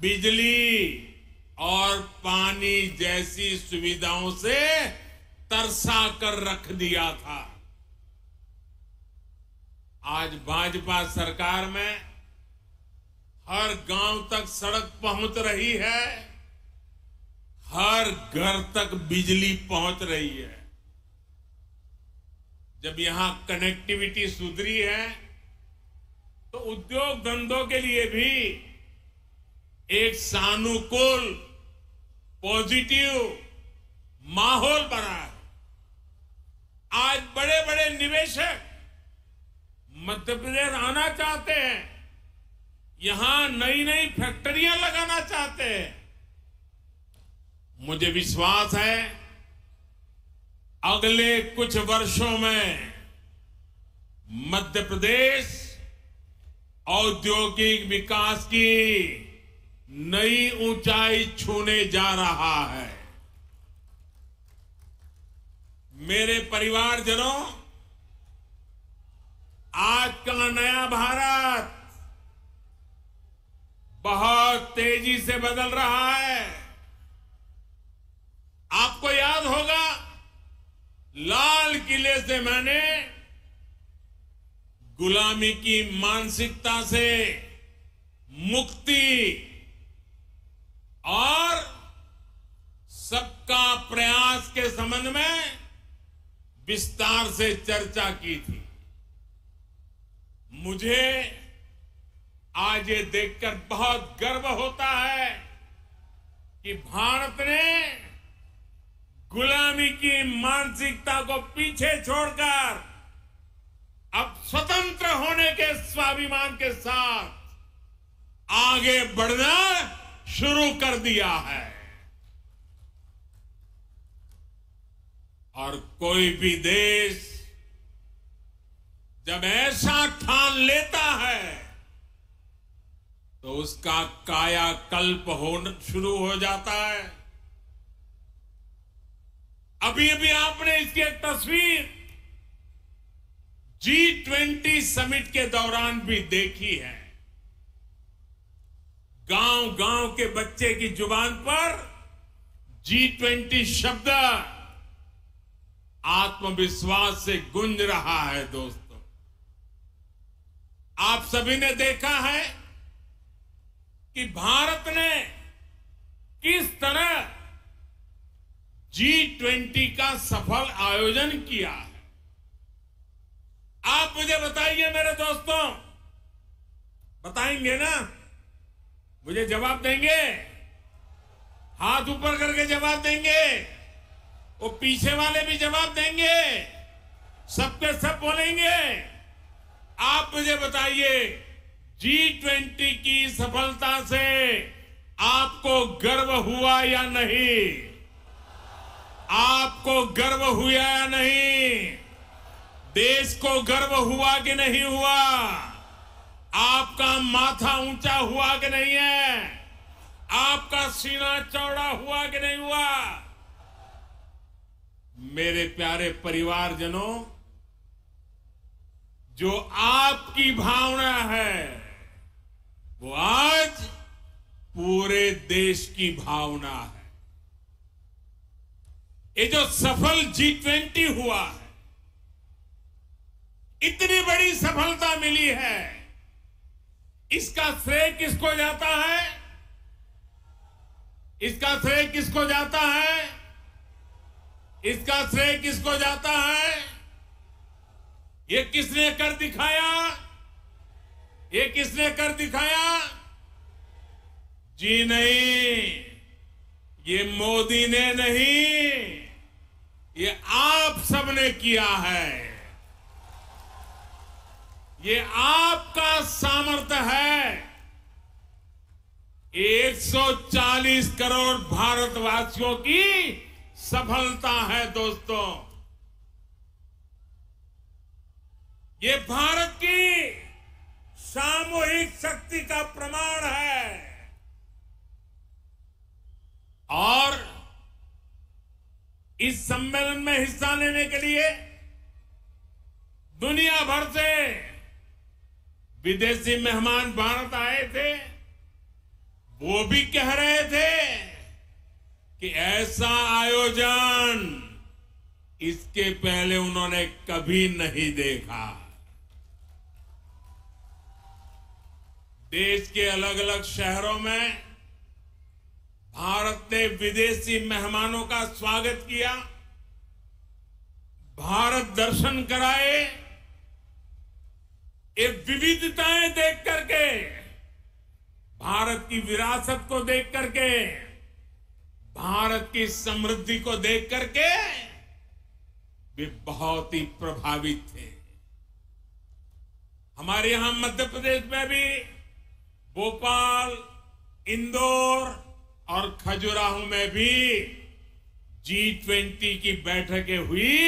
बिजली और पानी जैसी सुविधाओं से तरसा कर रख दिया था। आज भाजपा सरकार में हर गांव तक सड़क पहुंच रही है, हर घर तक बिजली पहुंच रही है। जब यहां कनेक्टिविटी सुधरी है तो उद्योग धंधों के लिए भी एक सानुकूल पॉजिटिव माहौल बना है। आज बड़े बड़े निवेशक मध्य प्रदेश आना चाहते हैं, यहां नई नई फैक्ट्रियां लगाना चाहते हैं। मुझे विश्वास है अगले कुछ वर्षों में मध्य प्रदेश औद्योगिक विकास की नई ऊंचाई छूने जा रहा है। मेरे परिवारजनों, आज का नया भारत बहुत तेजी से बदल रहा है। आपको याद होगा लाल किले से मैंने गुलामी की मानसिकता से मुक्ति और सबका प्रयास के संबंध में विस्तार से चर्चा की थी। मुझे आज ये देखकर बहुत गर्व होता है कि भारत ने गुलामी की मानसिकता को पीछे छोड़कर अब स्वतंत्र होने के स्वाभिमान के साथ आगे बढ़ना शुरू कर दिया है। और कोई भी देश जब ऐसा ठान लेता है तो उसका कायाकल्प होना शुरू हो जाता है। अभी अभी आपने इसकी एक तस्वीर जी ट्वेंटी समिट के दौरान भी देखी है। गांव गांव के बच्चे की जुबान पर जी ट्वेंटी शब्द आत्मविश्वास से गूंज रहा है। दोस्तों, आप सभी ने देखा है कि भारत ने किस तरह जी ट्वेंटी का सफल आयोजन किया है। आप मुझे बताइए मेरे दोस्तों, बताएंगे ना, मुझे जवाब देंगे, हाथ ऊपर करके जवाब देंगे, वो पीछे वाले भी जवाब देंगे, सबके सब बोलेंगे। आप मुझे बताइए जी ट्वेंटी की सफलता से आपको गर्व हुआ या नहीं? आपको गर्व हुआ या नहीं? देश को गर्व हुआ कि नहीं हुआ? आपका माथा ऊंचा हुआ कि नहीं है? आपका सीना चौड़ा हुआ कि नहीं हुआ? मेरे प्यारे परिवारजनों, जो आपकी भावना है वो आज पूरे देश की भावना है। ये जो सफल जी ट्वेंटी हुआ है, इतनी बड़ी सफलता मिली है, इसका श्रेय किसको जाता है? इसका श्रेय किसको जाता है? इसका श्रेय किसको जाता है? ये किसने कर दिखाया? ये किसने कर दिखाया? जी नहीं, ये मोदी ने नहीं, ये आप सबने किया है। ये आपका सामर्थ्य है। एक सौ चालीस करोड़ भारतवासियों की सफलता है दोस्तों। ये भारत की सामूहिक शक्ति का प्रमाण है। और इस सम्मेलन में हिस्सा लेने के लिए दुनिया भर से विदेशी मेहमान भारत आए थे। वो भी कह रहे थे कि ऐसा आयोजन इसके पहले उन्होंने कभी नहीं देखा। देश के अलग अलग शहरों में भारत ने विदेशी मेहमानों का स्वागत किया, भारत दर्शन कराए। ये विविधताएं देख करके, भारत की विरासत को देख करके, भारत की समृद्धि को देख करके वे बहुत ही प्रभावित थे। हमारे यहां मध्य प्रदेश में भी भोपाल, इंदौर और खजुराहो में भी जी ट्वेंटी की बैठकें हुई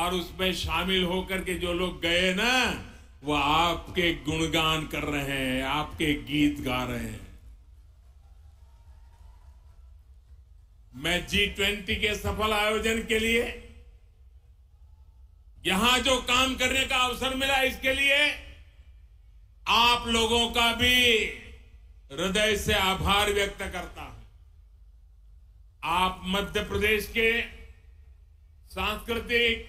और उसमें शामिल होकर के जो लोग गए ना, वो आपके गुणगान कर रहे हैं, आपके गीत गा रहे हैं। मैं जी ट्वेंटी के सफल आयोजन के लिए यहां जो काम करने का अवसर मिला, इसके लिए आप लोगों का भी हृदय से आभार व्यक्त करता हूं। आप मध्य प्रदेश के सांस्कृतिक,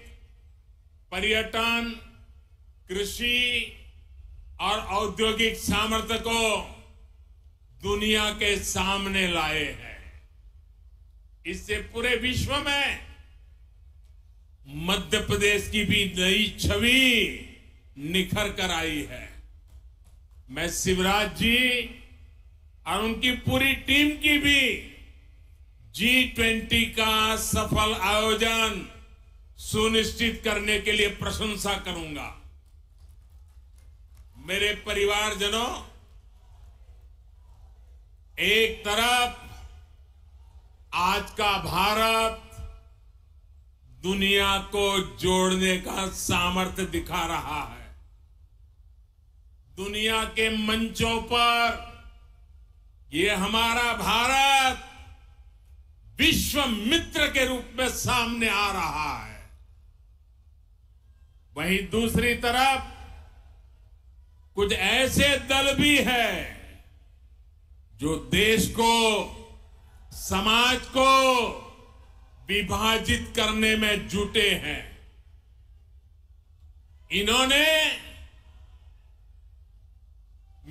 पर्यटन, कृषि और औद्योगिक सामर्थ्य को दुनिया के सामने लाए हैं। इससे पूरे विश्व में मध्य प्रदेश की भी नई छवि निखर कर आई है। मैं शिवराज जी और उनकी पूरी टीम की भी जी ट्वेंटी का सफल आयोजन सुनिश्चित करने के लिए प्रशंसा करूंगा। मेरे परिवारजनों, एक तरफ आज का भारत दुनिया को जोड़ने का सामर्थ्य दिखा रहा है। दुनिया के मंचों पर ये हमारा भारत विश्व मित्र के रूप में सामने आ रहा है। वहीं दूसरी तरफ कुछ ऐसे दल भी हैं जो देश को, समाज को विभाजित करने में जुटे हैं। इन्होंने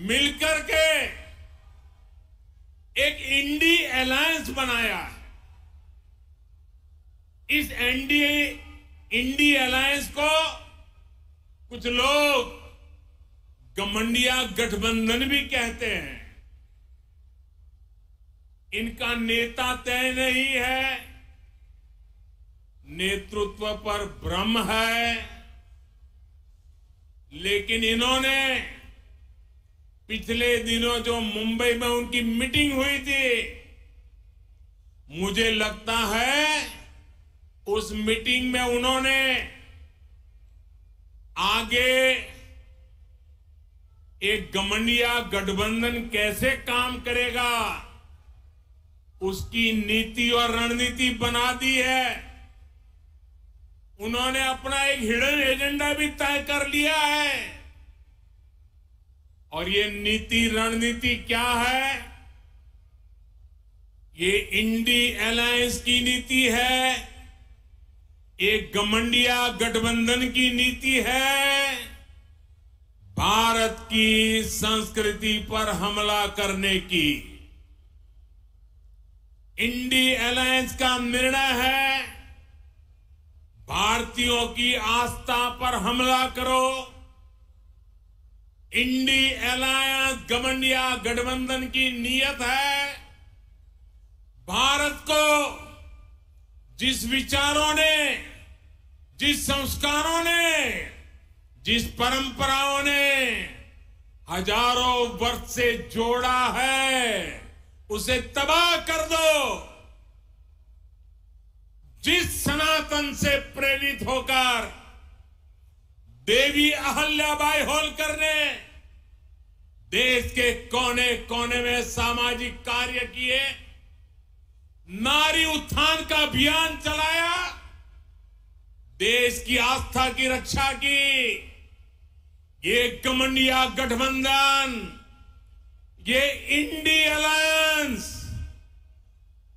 मिलकर के एक इंडी अलायंस बनाया है। इस एनडी इंडी अलायंस को कुछ लोग गमंडिया गठबंधन भी कहते हैं। इनका नेता तय नहीं है, नेतृत्व पर भ्रम है, लेकिन इन्होंने पिछले दिनों जो मुंबई में उनकी मीटिंग हुई थी, मुझे लगता है उस मीटिंग में उन्होंने आगे एक गमंडिया गठबंधन कैसे काम करेगा उसकी नीति और रणनीति बना दी है। उन्होंने अपना एक हिडन एजेंडा भी तय कर लिया है। और ये नीति रणनीति क्या है? ये इंडी अलायंस की नीति है, एक गमंडिया गठबंधन की नीति है, भारत की संस्कृति पर हमला करने की इंडी अलायंस का निर्णय है। भारतीयों की आस्था पर हमला करो। इंडी अलायंस गमंडिया गठबंधन की नीयत है भारत को जिस विचारों ने, जिस संस्कारों ने, जिस परंपराओं ने हजारों वर्ष से जोड़ा है उसे तबाह कर दो। जिस सनातन से प्रेरित होकर देवी अहल्याबाई होलकर ने देश के कोने कोने में सामाजिक कार्य किए, नारी उत्थान का अभियान चलाया, देश की आस्था की रक्षा की, ये गमंडिया गठबंधन, ये इंडी अलायंस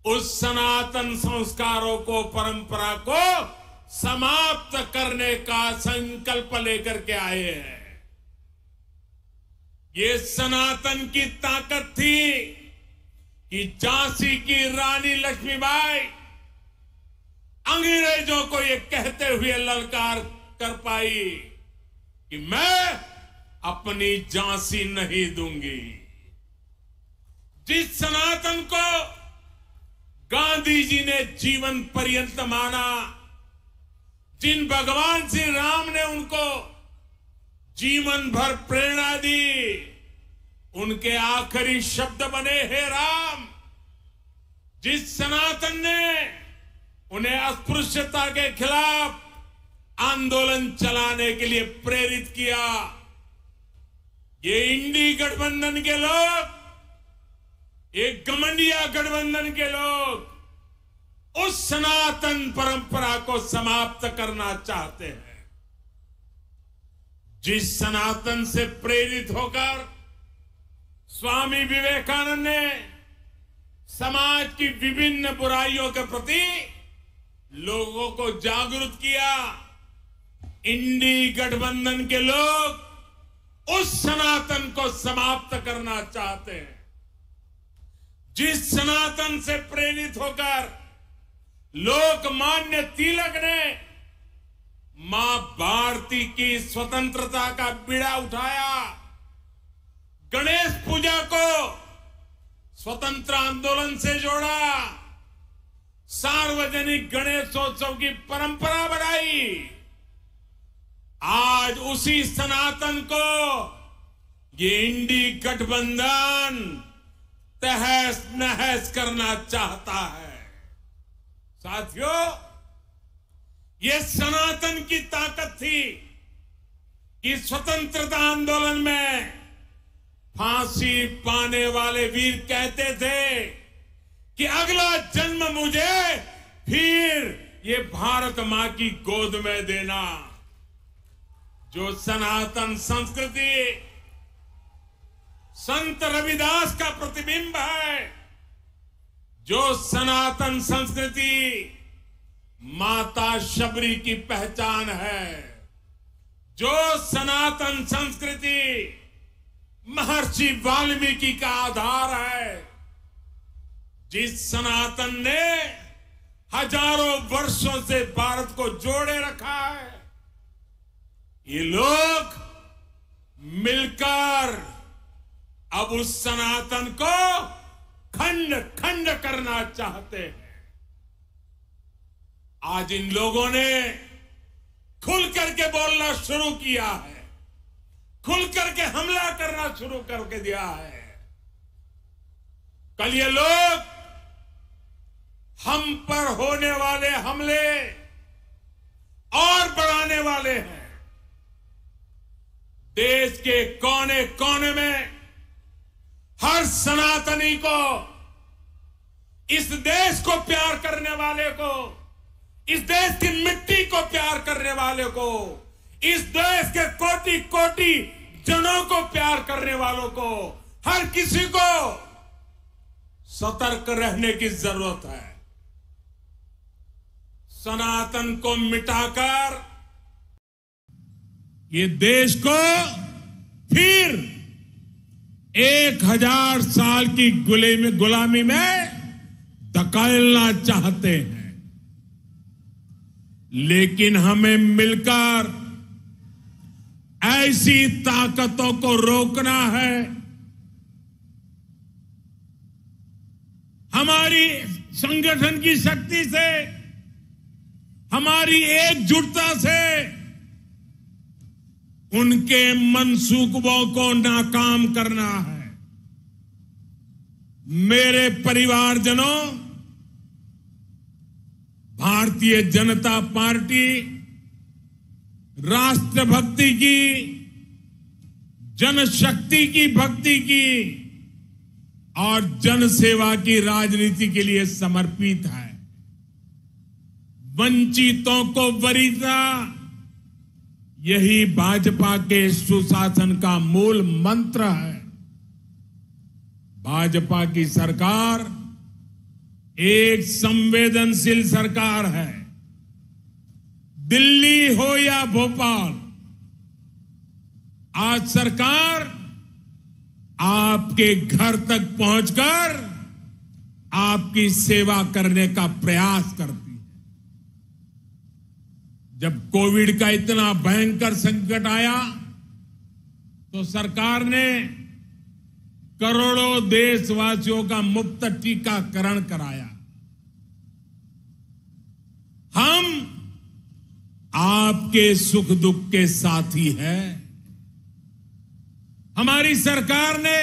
उस सनातन संस्कारों को, परंपरा को समाप्त करने का संकल्प लेकर के आए हैं। ये सनातन की ताकत थी कि झांसी की रानी लक्ष्मीबाई अंग्रेजों को ये कहते हुए ललकार कर पाई कि मैं अपनी झांसी नहीं दूंगी। जिस सनातन को गांधी जी ने जीवन पर्यंत माना, जिन भगवान श्री राम ने उनको जीवन भर प्रेरणा दी, उनके आखिरी शब्द बने हे राम। जिस सनातन ने उन्हें अस्पृश्यता के खिलाफ आंदोलन चलाने के लिए प्रेरित किया, ये इंडी गठबंधन के लोग, ये गमंडिया गठबंधन के लोग उस सनातन परंपरा को समाप्त करना चाहते हैं। जिस सनातन से प्रेरित होकर स्वामी विवेकानंद ने समाज की विभिन्न बुराइयों के प्रति लोगों को जागरूक किया, इंडी गठबंधन के लोग उस सनातन को समाप्त करना चाहते हैं। जिस सनातन से प्रेरित होकर लोकमान्य तिलक ने मां भारती की स्वतंत्रता का बीड़ा उठाया, गणेश पूजा को स्वतंत्र आंदोलन से जोड़ा, सार्वजनिक गणेशोत्सव की परंपरा बनाई, आज उसी सनातन को ये इंडी गठबंधन तहस नहस करना चाहता है। साथियों, ये सनातन की ताकत थी कि स्वतंत्रता आंदोलन में फांसी पाने वाले वीर कहते थे कि अगला जन्म मुझे फिर ये भारत मां की गोद में देना। जो सनातन संस्कृति संत रविदास का प्रतिबिंब है, जो सनातन संस्कृति माता शबरी की पहचान है, जो सनातन संस्कृति महर्षि वाल्मीकि का आधार है, जिस सनातन ने हजारों वर्षों से भारत को जोड़े रखा है, ये लोग मिलकर अब उस सनातन को खंड खंड करना चाहते हैं। आज इन लोगों ने खुल करके बोलना शुरू किया है, खुल करके हमला करना शुरू करके दिया है। कल ये लोग हम पर होने वाले हमले और बढ़ाने वाले हैं। देश के कोने कोने में हर सनातनी को, इस देश को प्यार करने वाले को, इस देश की मिट्टी को प्यार करने वाले को, इस देश के कोटि कोटि जनों को प्यार करने वालों को, हर किसी को सतर्क रहने की जरूरत है। सनातन को मिटाकर ये देश को फिर एक हजार साल की गुले में गुलामी में धकेलना चाहते हैं, लेकिन हमें मिलकर ऐसी ताकतों को रोकना है। हमारी संगठन की शक्ति से, हमारी एकजुटता से उनके मंसूबों को नाकाम करना है। मेरे परिवारजनों, भारतीय जनता पार्टी राष्ट्रभक्ति की, जनशक्ति की भक्ति की और जनसेवा की राजनीति के लिए समर्पित है। वंचितों को वरीयता, यही भाजपा के सुशासन का मूल मंत्र है। भाजपा की सरकार एक संवेदनशील सरकार है। दिल्ली हो या भोपाल, आज सरकार आपके घर तक पहुंचकर आपकी सेवा करने का प्रयास करती है। जब कोविड का इतना भयंकर संकट आया तो सरकार ने करोड़ों देशवासियों का मुफ्त टीकाकरण कराया। हम आपके सुख दुख के साथी हैं। हमारी सरकार ने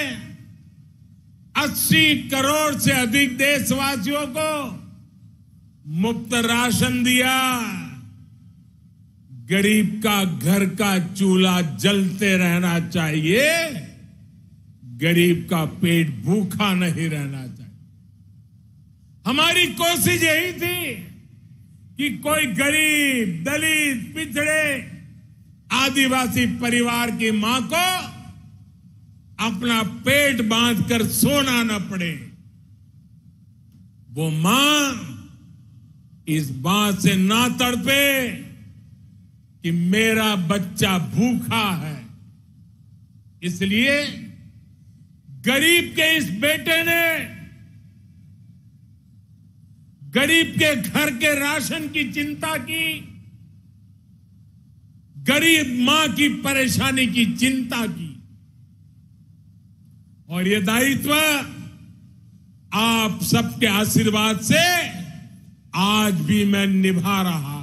अस्सी करोड़ से अधिक देशवासियों को मुफ्त राशन दिया। गरीब का घर का चूल्हा जलते रहना चाहिए, गरीब का पेट भूखा नहीं रहना चाहिए। हमारी कोशिश यही थी कि कोई गरीब, दलित, पिछड़े, आदिवासी परिवार की मां को अपना पेट बांधकर सोना न पड़े। वो मां इस बात से ना तड़पे कि मेरा बच्चा भूखा है। इसलिए गरीब के इस बेटे ने गरीब के घर के राशन की चिंता की, गरीब मां की परेशानी की चिंता की। और ये दायित्व आप सबके आशीर्वाद से आज भी मैं निभा रहा हूं।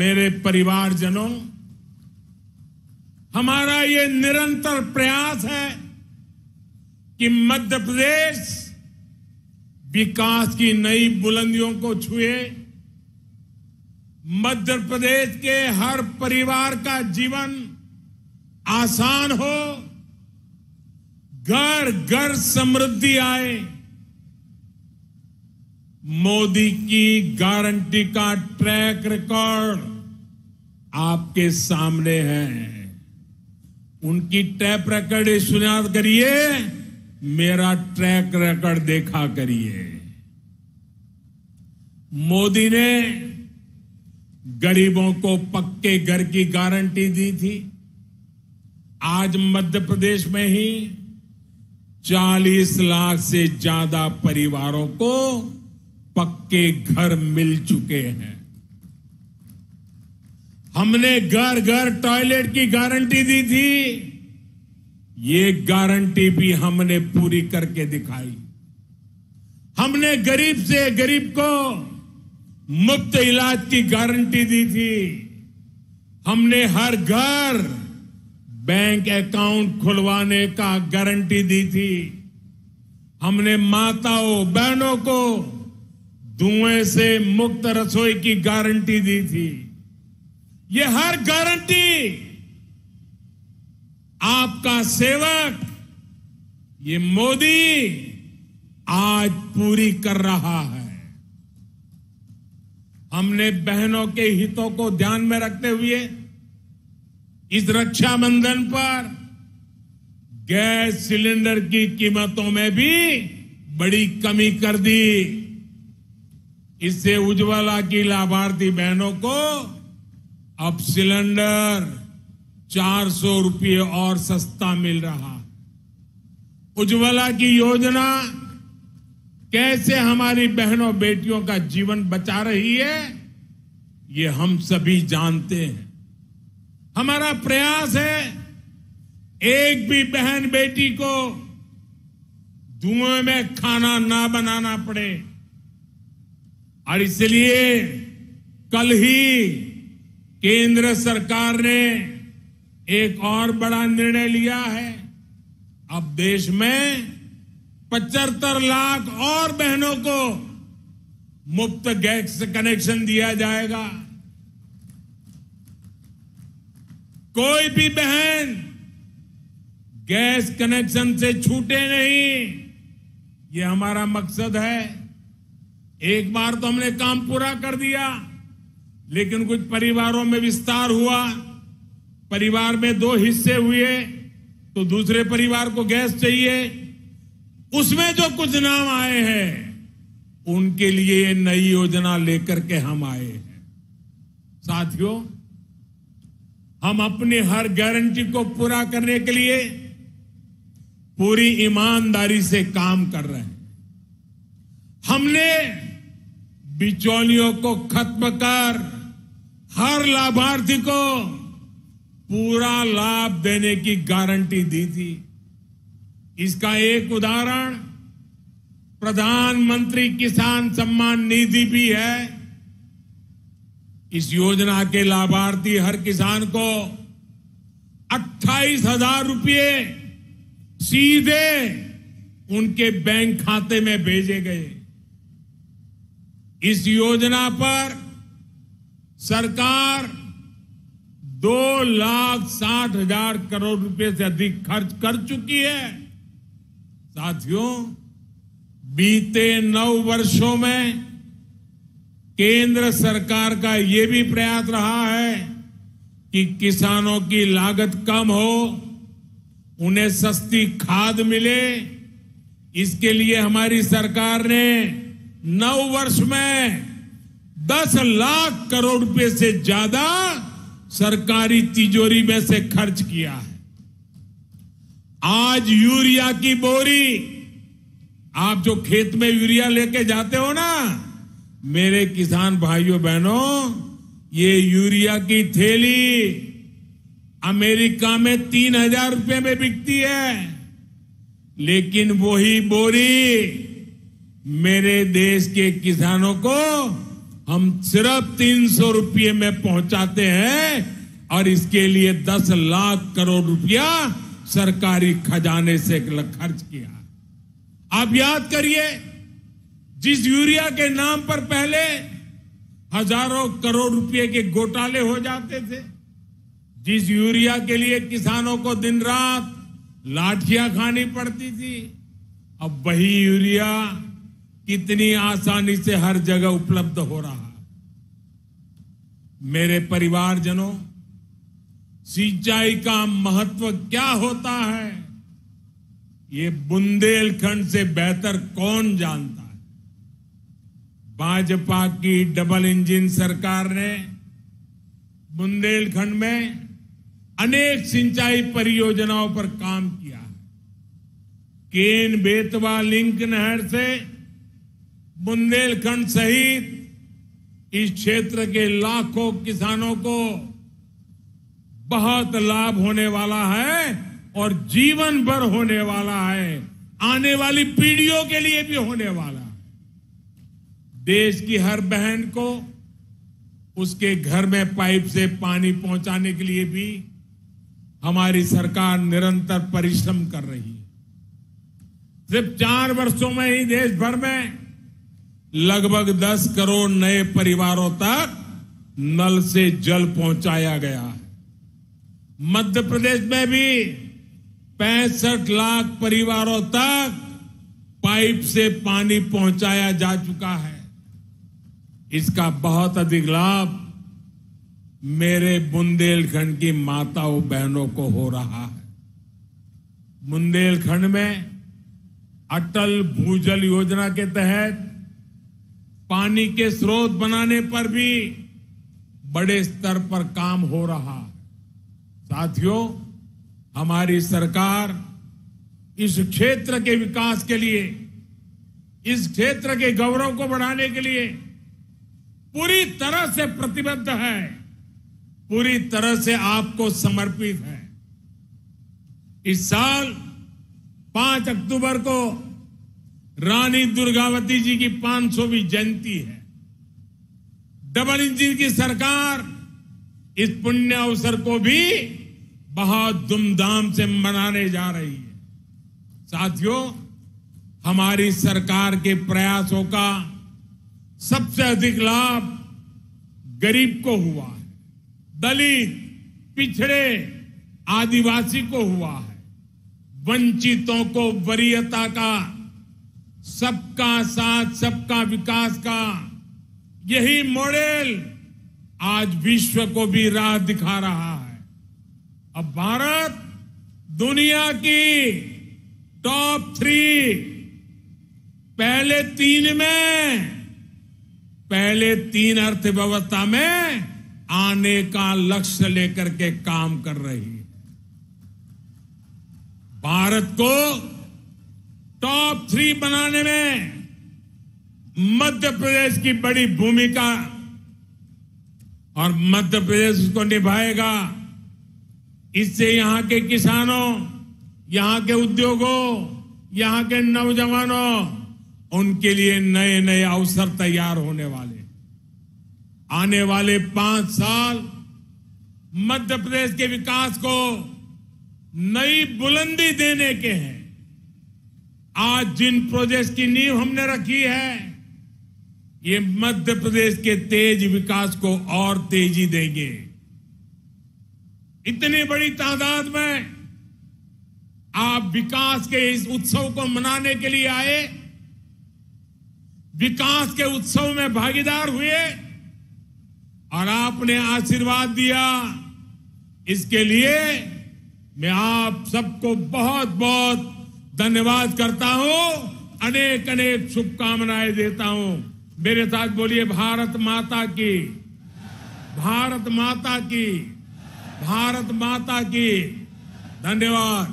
मेरे परिवारजनों, हमारा ये निरंतर प्रयास है कि मध्य प्रदेश विकास की नई बुलंदियों को छुए, मध्य प्रदेश के हर परिवार का जीवन आसान हो, घर घर समृद्धि आए। मोदी की गारंटी का ट्रैक रिकॉर्ड आपके सामने है। उनकी ट्रैक रिकॉर्ड सुना करिए, मेरा ट्रैक रिकॉर्ड देखा करिए। मोदी ने गरीबों को पक्के घर की गारंटी दी थी। आज मध्य प्रदेश में ही चालीस लाख से ज्यादा परिवारों को पक्के घर मिल चुके हैं। हमने घर घर टॉयलेट की गारंटी दी थी, ये गारंटी भी हमने पूरी करके दिखाई। हमने गरीब से गरीब को मुफ्त इलाज की गारंटी दी थी। हमने हर घर बैंक अकाउंट खुलवाने का गारंटी दी थी। हमने माताओं बहनों को धुएं से मुक्त रसोई की गारंटी दी थी। ये हर गारंटी आपका सेवक ये मोदी आज पूरी कर रहा है। हमने बहनों के हितों को ध्यान में रखते हुए इस रक्षाबंधन पर गैस सिलेंडर की कीमतों में भी बड़ी कमी कर दी। इससे उज्ज्वला की लाभार्थी बहनों को अब सिलेंडर चार सौ रुपये और सस्ता मिल रहा। उज्ज्वला की योजना कैसे हमारी बहनों बेटियों का जीवन बचा रही है, ये हम सभी जानते हैं। हमारा प्रयास है एक भी बहन बेटी को धुएं में खाना ना बनाना पड़े, और इसलिए कल ही केंद्र सरकार ने एक और बड़ा निर्णय लिया है। अब देश में पचहत्तर लाख और बहनों को मुफ्त गैस कनेक्शन दिया जाएगा। कोई भी बहन गैस कनेक्शन से छूटे नहीं, ये हमारा मकसद है। एक बार तो हमने काम पूरा कर दिया, लेकिन कुछ परिवारों में विस्तार हुआ, परिवार में दो हिस्से हुए तो दूसरे परिवार को गैस चाहिए। उसमें जो कुछ नाम आए हैं उनके लिए ये नई योजना लेकर के हम आए हैं। साथियों, हम अपनी हर गारंटी को पूरा करने के लिए पूरी ईमानदारी से काम कर रहे हैं। हमने बिचौलियों को खत्म कर हर लाभार्थी को पूरा लाभ देने की गारंटी दी थी। इसका एक उदाहरण प्रधानमंत्री किसान सम्मान निधि भी है। इस योजना के लाभार्थी हर किसान को अट्ठाईस हजार रुपये सीधे उनके बैंक खाते में भेजे गए। इस योजना पर सरकार दो लाख साठ हजार करोड़ रुपए से अधिक खर्च कर चुकी है। साथियों, बीते नौ वर्षों में केंद्र सरकार का ये भी प्रयास रहा है कि किसानों की लागत कम हो, उन्हें सस्ती खाद मिले। इसके लिए हमारी सरकार ने नौ वर्ष में दस लाख करोड़ रुपए से ज्यादा सरकारी तिजोरी में से खर्च किया है। आज यूरिया की बोरी, आप जो खेत में यूरिया लेके जाते हो ना मेरे किसान भाइयों बहनों, ये यूरिया की थैली अमेरिका में तीन हजार रुपये में बिकती है, लेकिन वही बोरी मेरे देश के किसानों को हम सिर्फ तीन सौ रुपये में पहुंचाते हैं, और इसके लिए दस लाख करोड़ रुपया सरकारी खजाने से खर्च किया। आप याद करिए, जिस यूरिया के नाम पर पहले हजारों करोड़ रुपये के घोटाले हो जाते थे, जिस यूरिया के लिए किसानों को दिन रात लाठियां खानी पड़ती थी, अब वही यूरिया कितनी आसानी से हर जगह उपलब्ध हो रहा। मेरे परिवारजनों, सिंचाई का महत्व क्या होता है ये बुंदेलखंड से बेहतर कौन जानता है। भाजपा की डबल इंजन सरकार ने बुंदेलखंड में अनेक सिंचाई परियोजनाओं पर काम किया है। केन बेतवा लिंक नहर से बुंदेलखंड सहित इस क्षेत्र के लाखों किसानों को बहुत लाभ होने वाला है और जीवन भर होने वाला है, आने वाली पीढ़ियों के लिए भी होने वाला है। देश की हर बहन को उसके घर में पाइप से पानी पहुंचाने के लिए भी हमारी सरकार निरंतर परिश्रम कर रही है। सिर्फ चार वर्षों में ही देश भर में लगभग दस करोड़ नए परिवारों तक नल से जल पहुंचाया गया है। मध्य प्रदेश में भी पैंसठ लाख परिवारों तक पाइप से पानी पहुंचाया जा चुका है। इसका बहुत अधिक लाभ मेरे बुंदेलखंड की माताओं बहनों को हो रहा है। बुंदेलखंड में अटल भूजल योजना के तहत पानी के स्रोत बनाने पर भी बड़े स्तर पर काम हो रहा। साथियों, हमारी सरकार इस क्षेत्र के विकास के लिए, इस क्षेत्र के गौरव को बढ़ाने के लिए पूरी तरह से प्रतिबद्ध है, पूरी तरह से आपको समर्पित है। इस साल पांच अक्टूबर को रानी दुर्गावती जी की पांच सौवीं जयंती है। डबल इंजन की सरकार इस पुण्य अवसर को भी बहुत धूमधाम से मनाने जा रही है। साथियों, हमारी सरकार के प्रयासों का सबसे अधिक लाभ गरीब को हुआ है, दलित, पिछड़े, आदिवासी को हुआ है। वंचितों को वरीयता का, सबका साथ सबका विकास का यही मॉडल आज विश्व को भी राह दिखा रहा है। अब भारत दुनिया की टॉप थ्री, पहले तीन में, पहले तीन अर्थव्यवस्था में आने का लक्ष्य लेकर के काम कर रही है। भारत को टॉप थ्री बनाने में मध्य प्रदेश की बड़ी भूमिका, और मध्य प्रदेश उसको निभाएगा। इससे यहाँ के किसानों, यहाँ के उद्योगों, यहाँ के नौजवानों, उनके लिए नए नए अवसर तैयार होने वाले। आने वाले पांच साल मध्य प्रदेश के विकास को नई बुलंदी देने के हैं। आज जिन प्रोजेक्ट की नींव हमने रखी है, ये मध्य प्रदेश के तेज विकास को और तेजी देंगे। इतनी बड़ी तादाद में आप विकास के इस उत्सव को मनाने के लिए आए, विकास के उत्सव में भागीदार हुए और आपने आशीर्वाद दिया, इसके लिए मैं आप सबको बहुत बहुत धन्यवाद करता हूं, अनेक अनेक शुभकामनाएं देता हूं। मेरे साथ बोलिए, भारत माता की, भारत माता की, भारत माता की। धन्यवाद।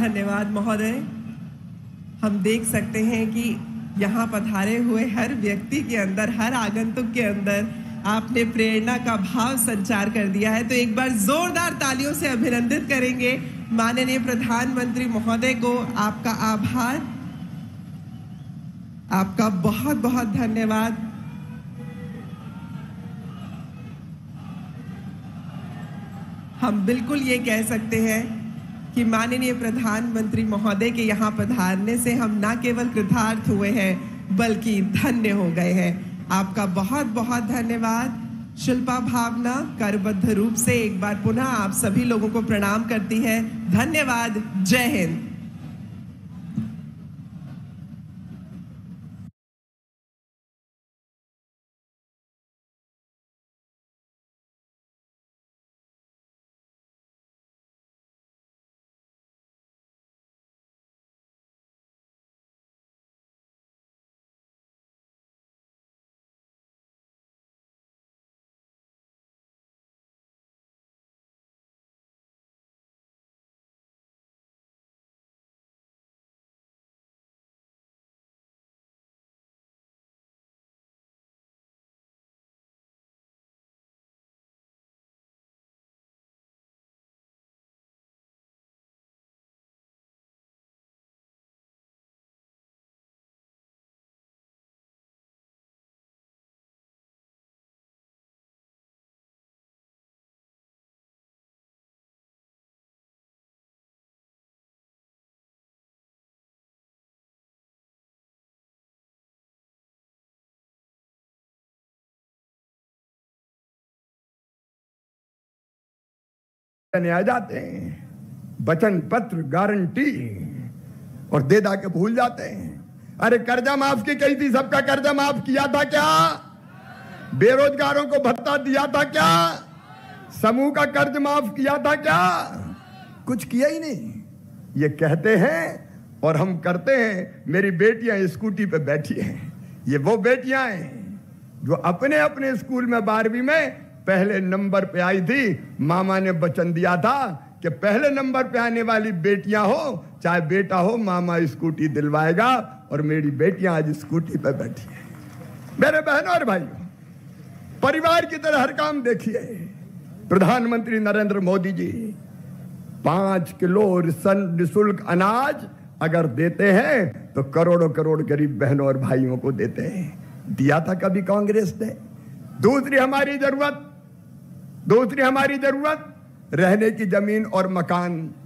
धन्यवाद महोदय। हम देख सकते हैं कि यहाँ पधारे हुए हर व्यक्ति के अंदर, हर आगंतुक के अंदर आपने प्रेरणा का भाव संचार कर दिया है। तो एक बार जोरदार तालियों से अभिनंदित करेंगे माननीय प्रधानमंत्री महोदय को। आपका आभार, आपका बहुत बहुत धन्यवाद। हम बिल्कुल ये कह सकते हैं कि माननीय प्रधानमंत्री महोदय के यहाँ पधारने से हम न केवल कृतार्थ हुए हैं बल्कि धन्य हो गए हैं। आपका बहुत बहुत धन्यवाद। शिल्पा भावना करबद्ध रूप से एक बार पुनः आप सभी लोगों को प्रणाम करती है। धन्यवाद। जय हिंद। आ जाते हैं वचन पत्र, गारंटी और दे दा के भूल जाते हैं। अरे कर्जा माफ की कही थी, सबका कर्जा माफ किया था क्या? बेरोजगारों को भत्ता दिया था क्या? समूह का कर्ज माफ किया था क्या? कुछ किया ही नहीं। ये कहते हैं और हम करते हैं। मेरी बेटियां स्कूटी पे बैठी हैं, ये वो बेटियां हैं जो अपने अपने स्कूल में बारहवीं में पहले नंबर पे आई थी। मामा ने वचन दिया था कि पहले नंबर पे आने वाली बेटियां हो चाहे बेटा हो, मामा स्कूटी दिलवाएगा, और मेरी बेटियां आज स्कूटी पे बैठी हैं। मेरे बहनों और भाइयों, परिवार की तरह हर काम देखिए। प्रधानमंत्री नरेंद्र मोदी जी पांच किलो निःशुल्क अनाज अगर देते हैं तो करोड़ों करोड़ गरीब बहनों और भाइयों को देते हैं। दिया था कभी कांग्रेस ने। दूसरी हमारी जरूरत दूसरी हमारी जरूरत रहने की जमीन और मकान।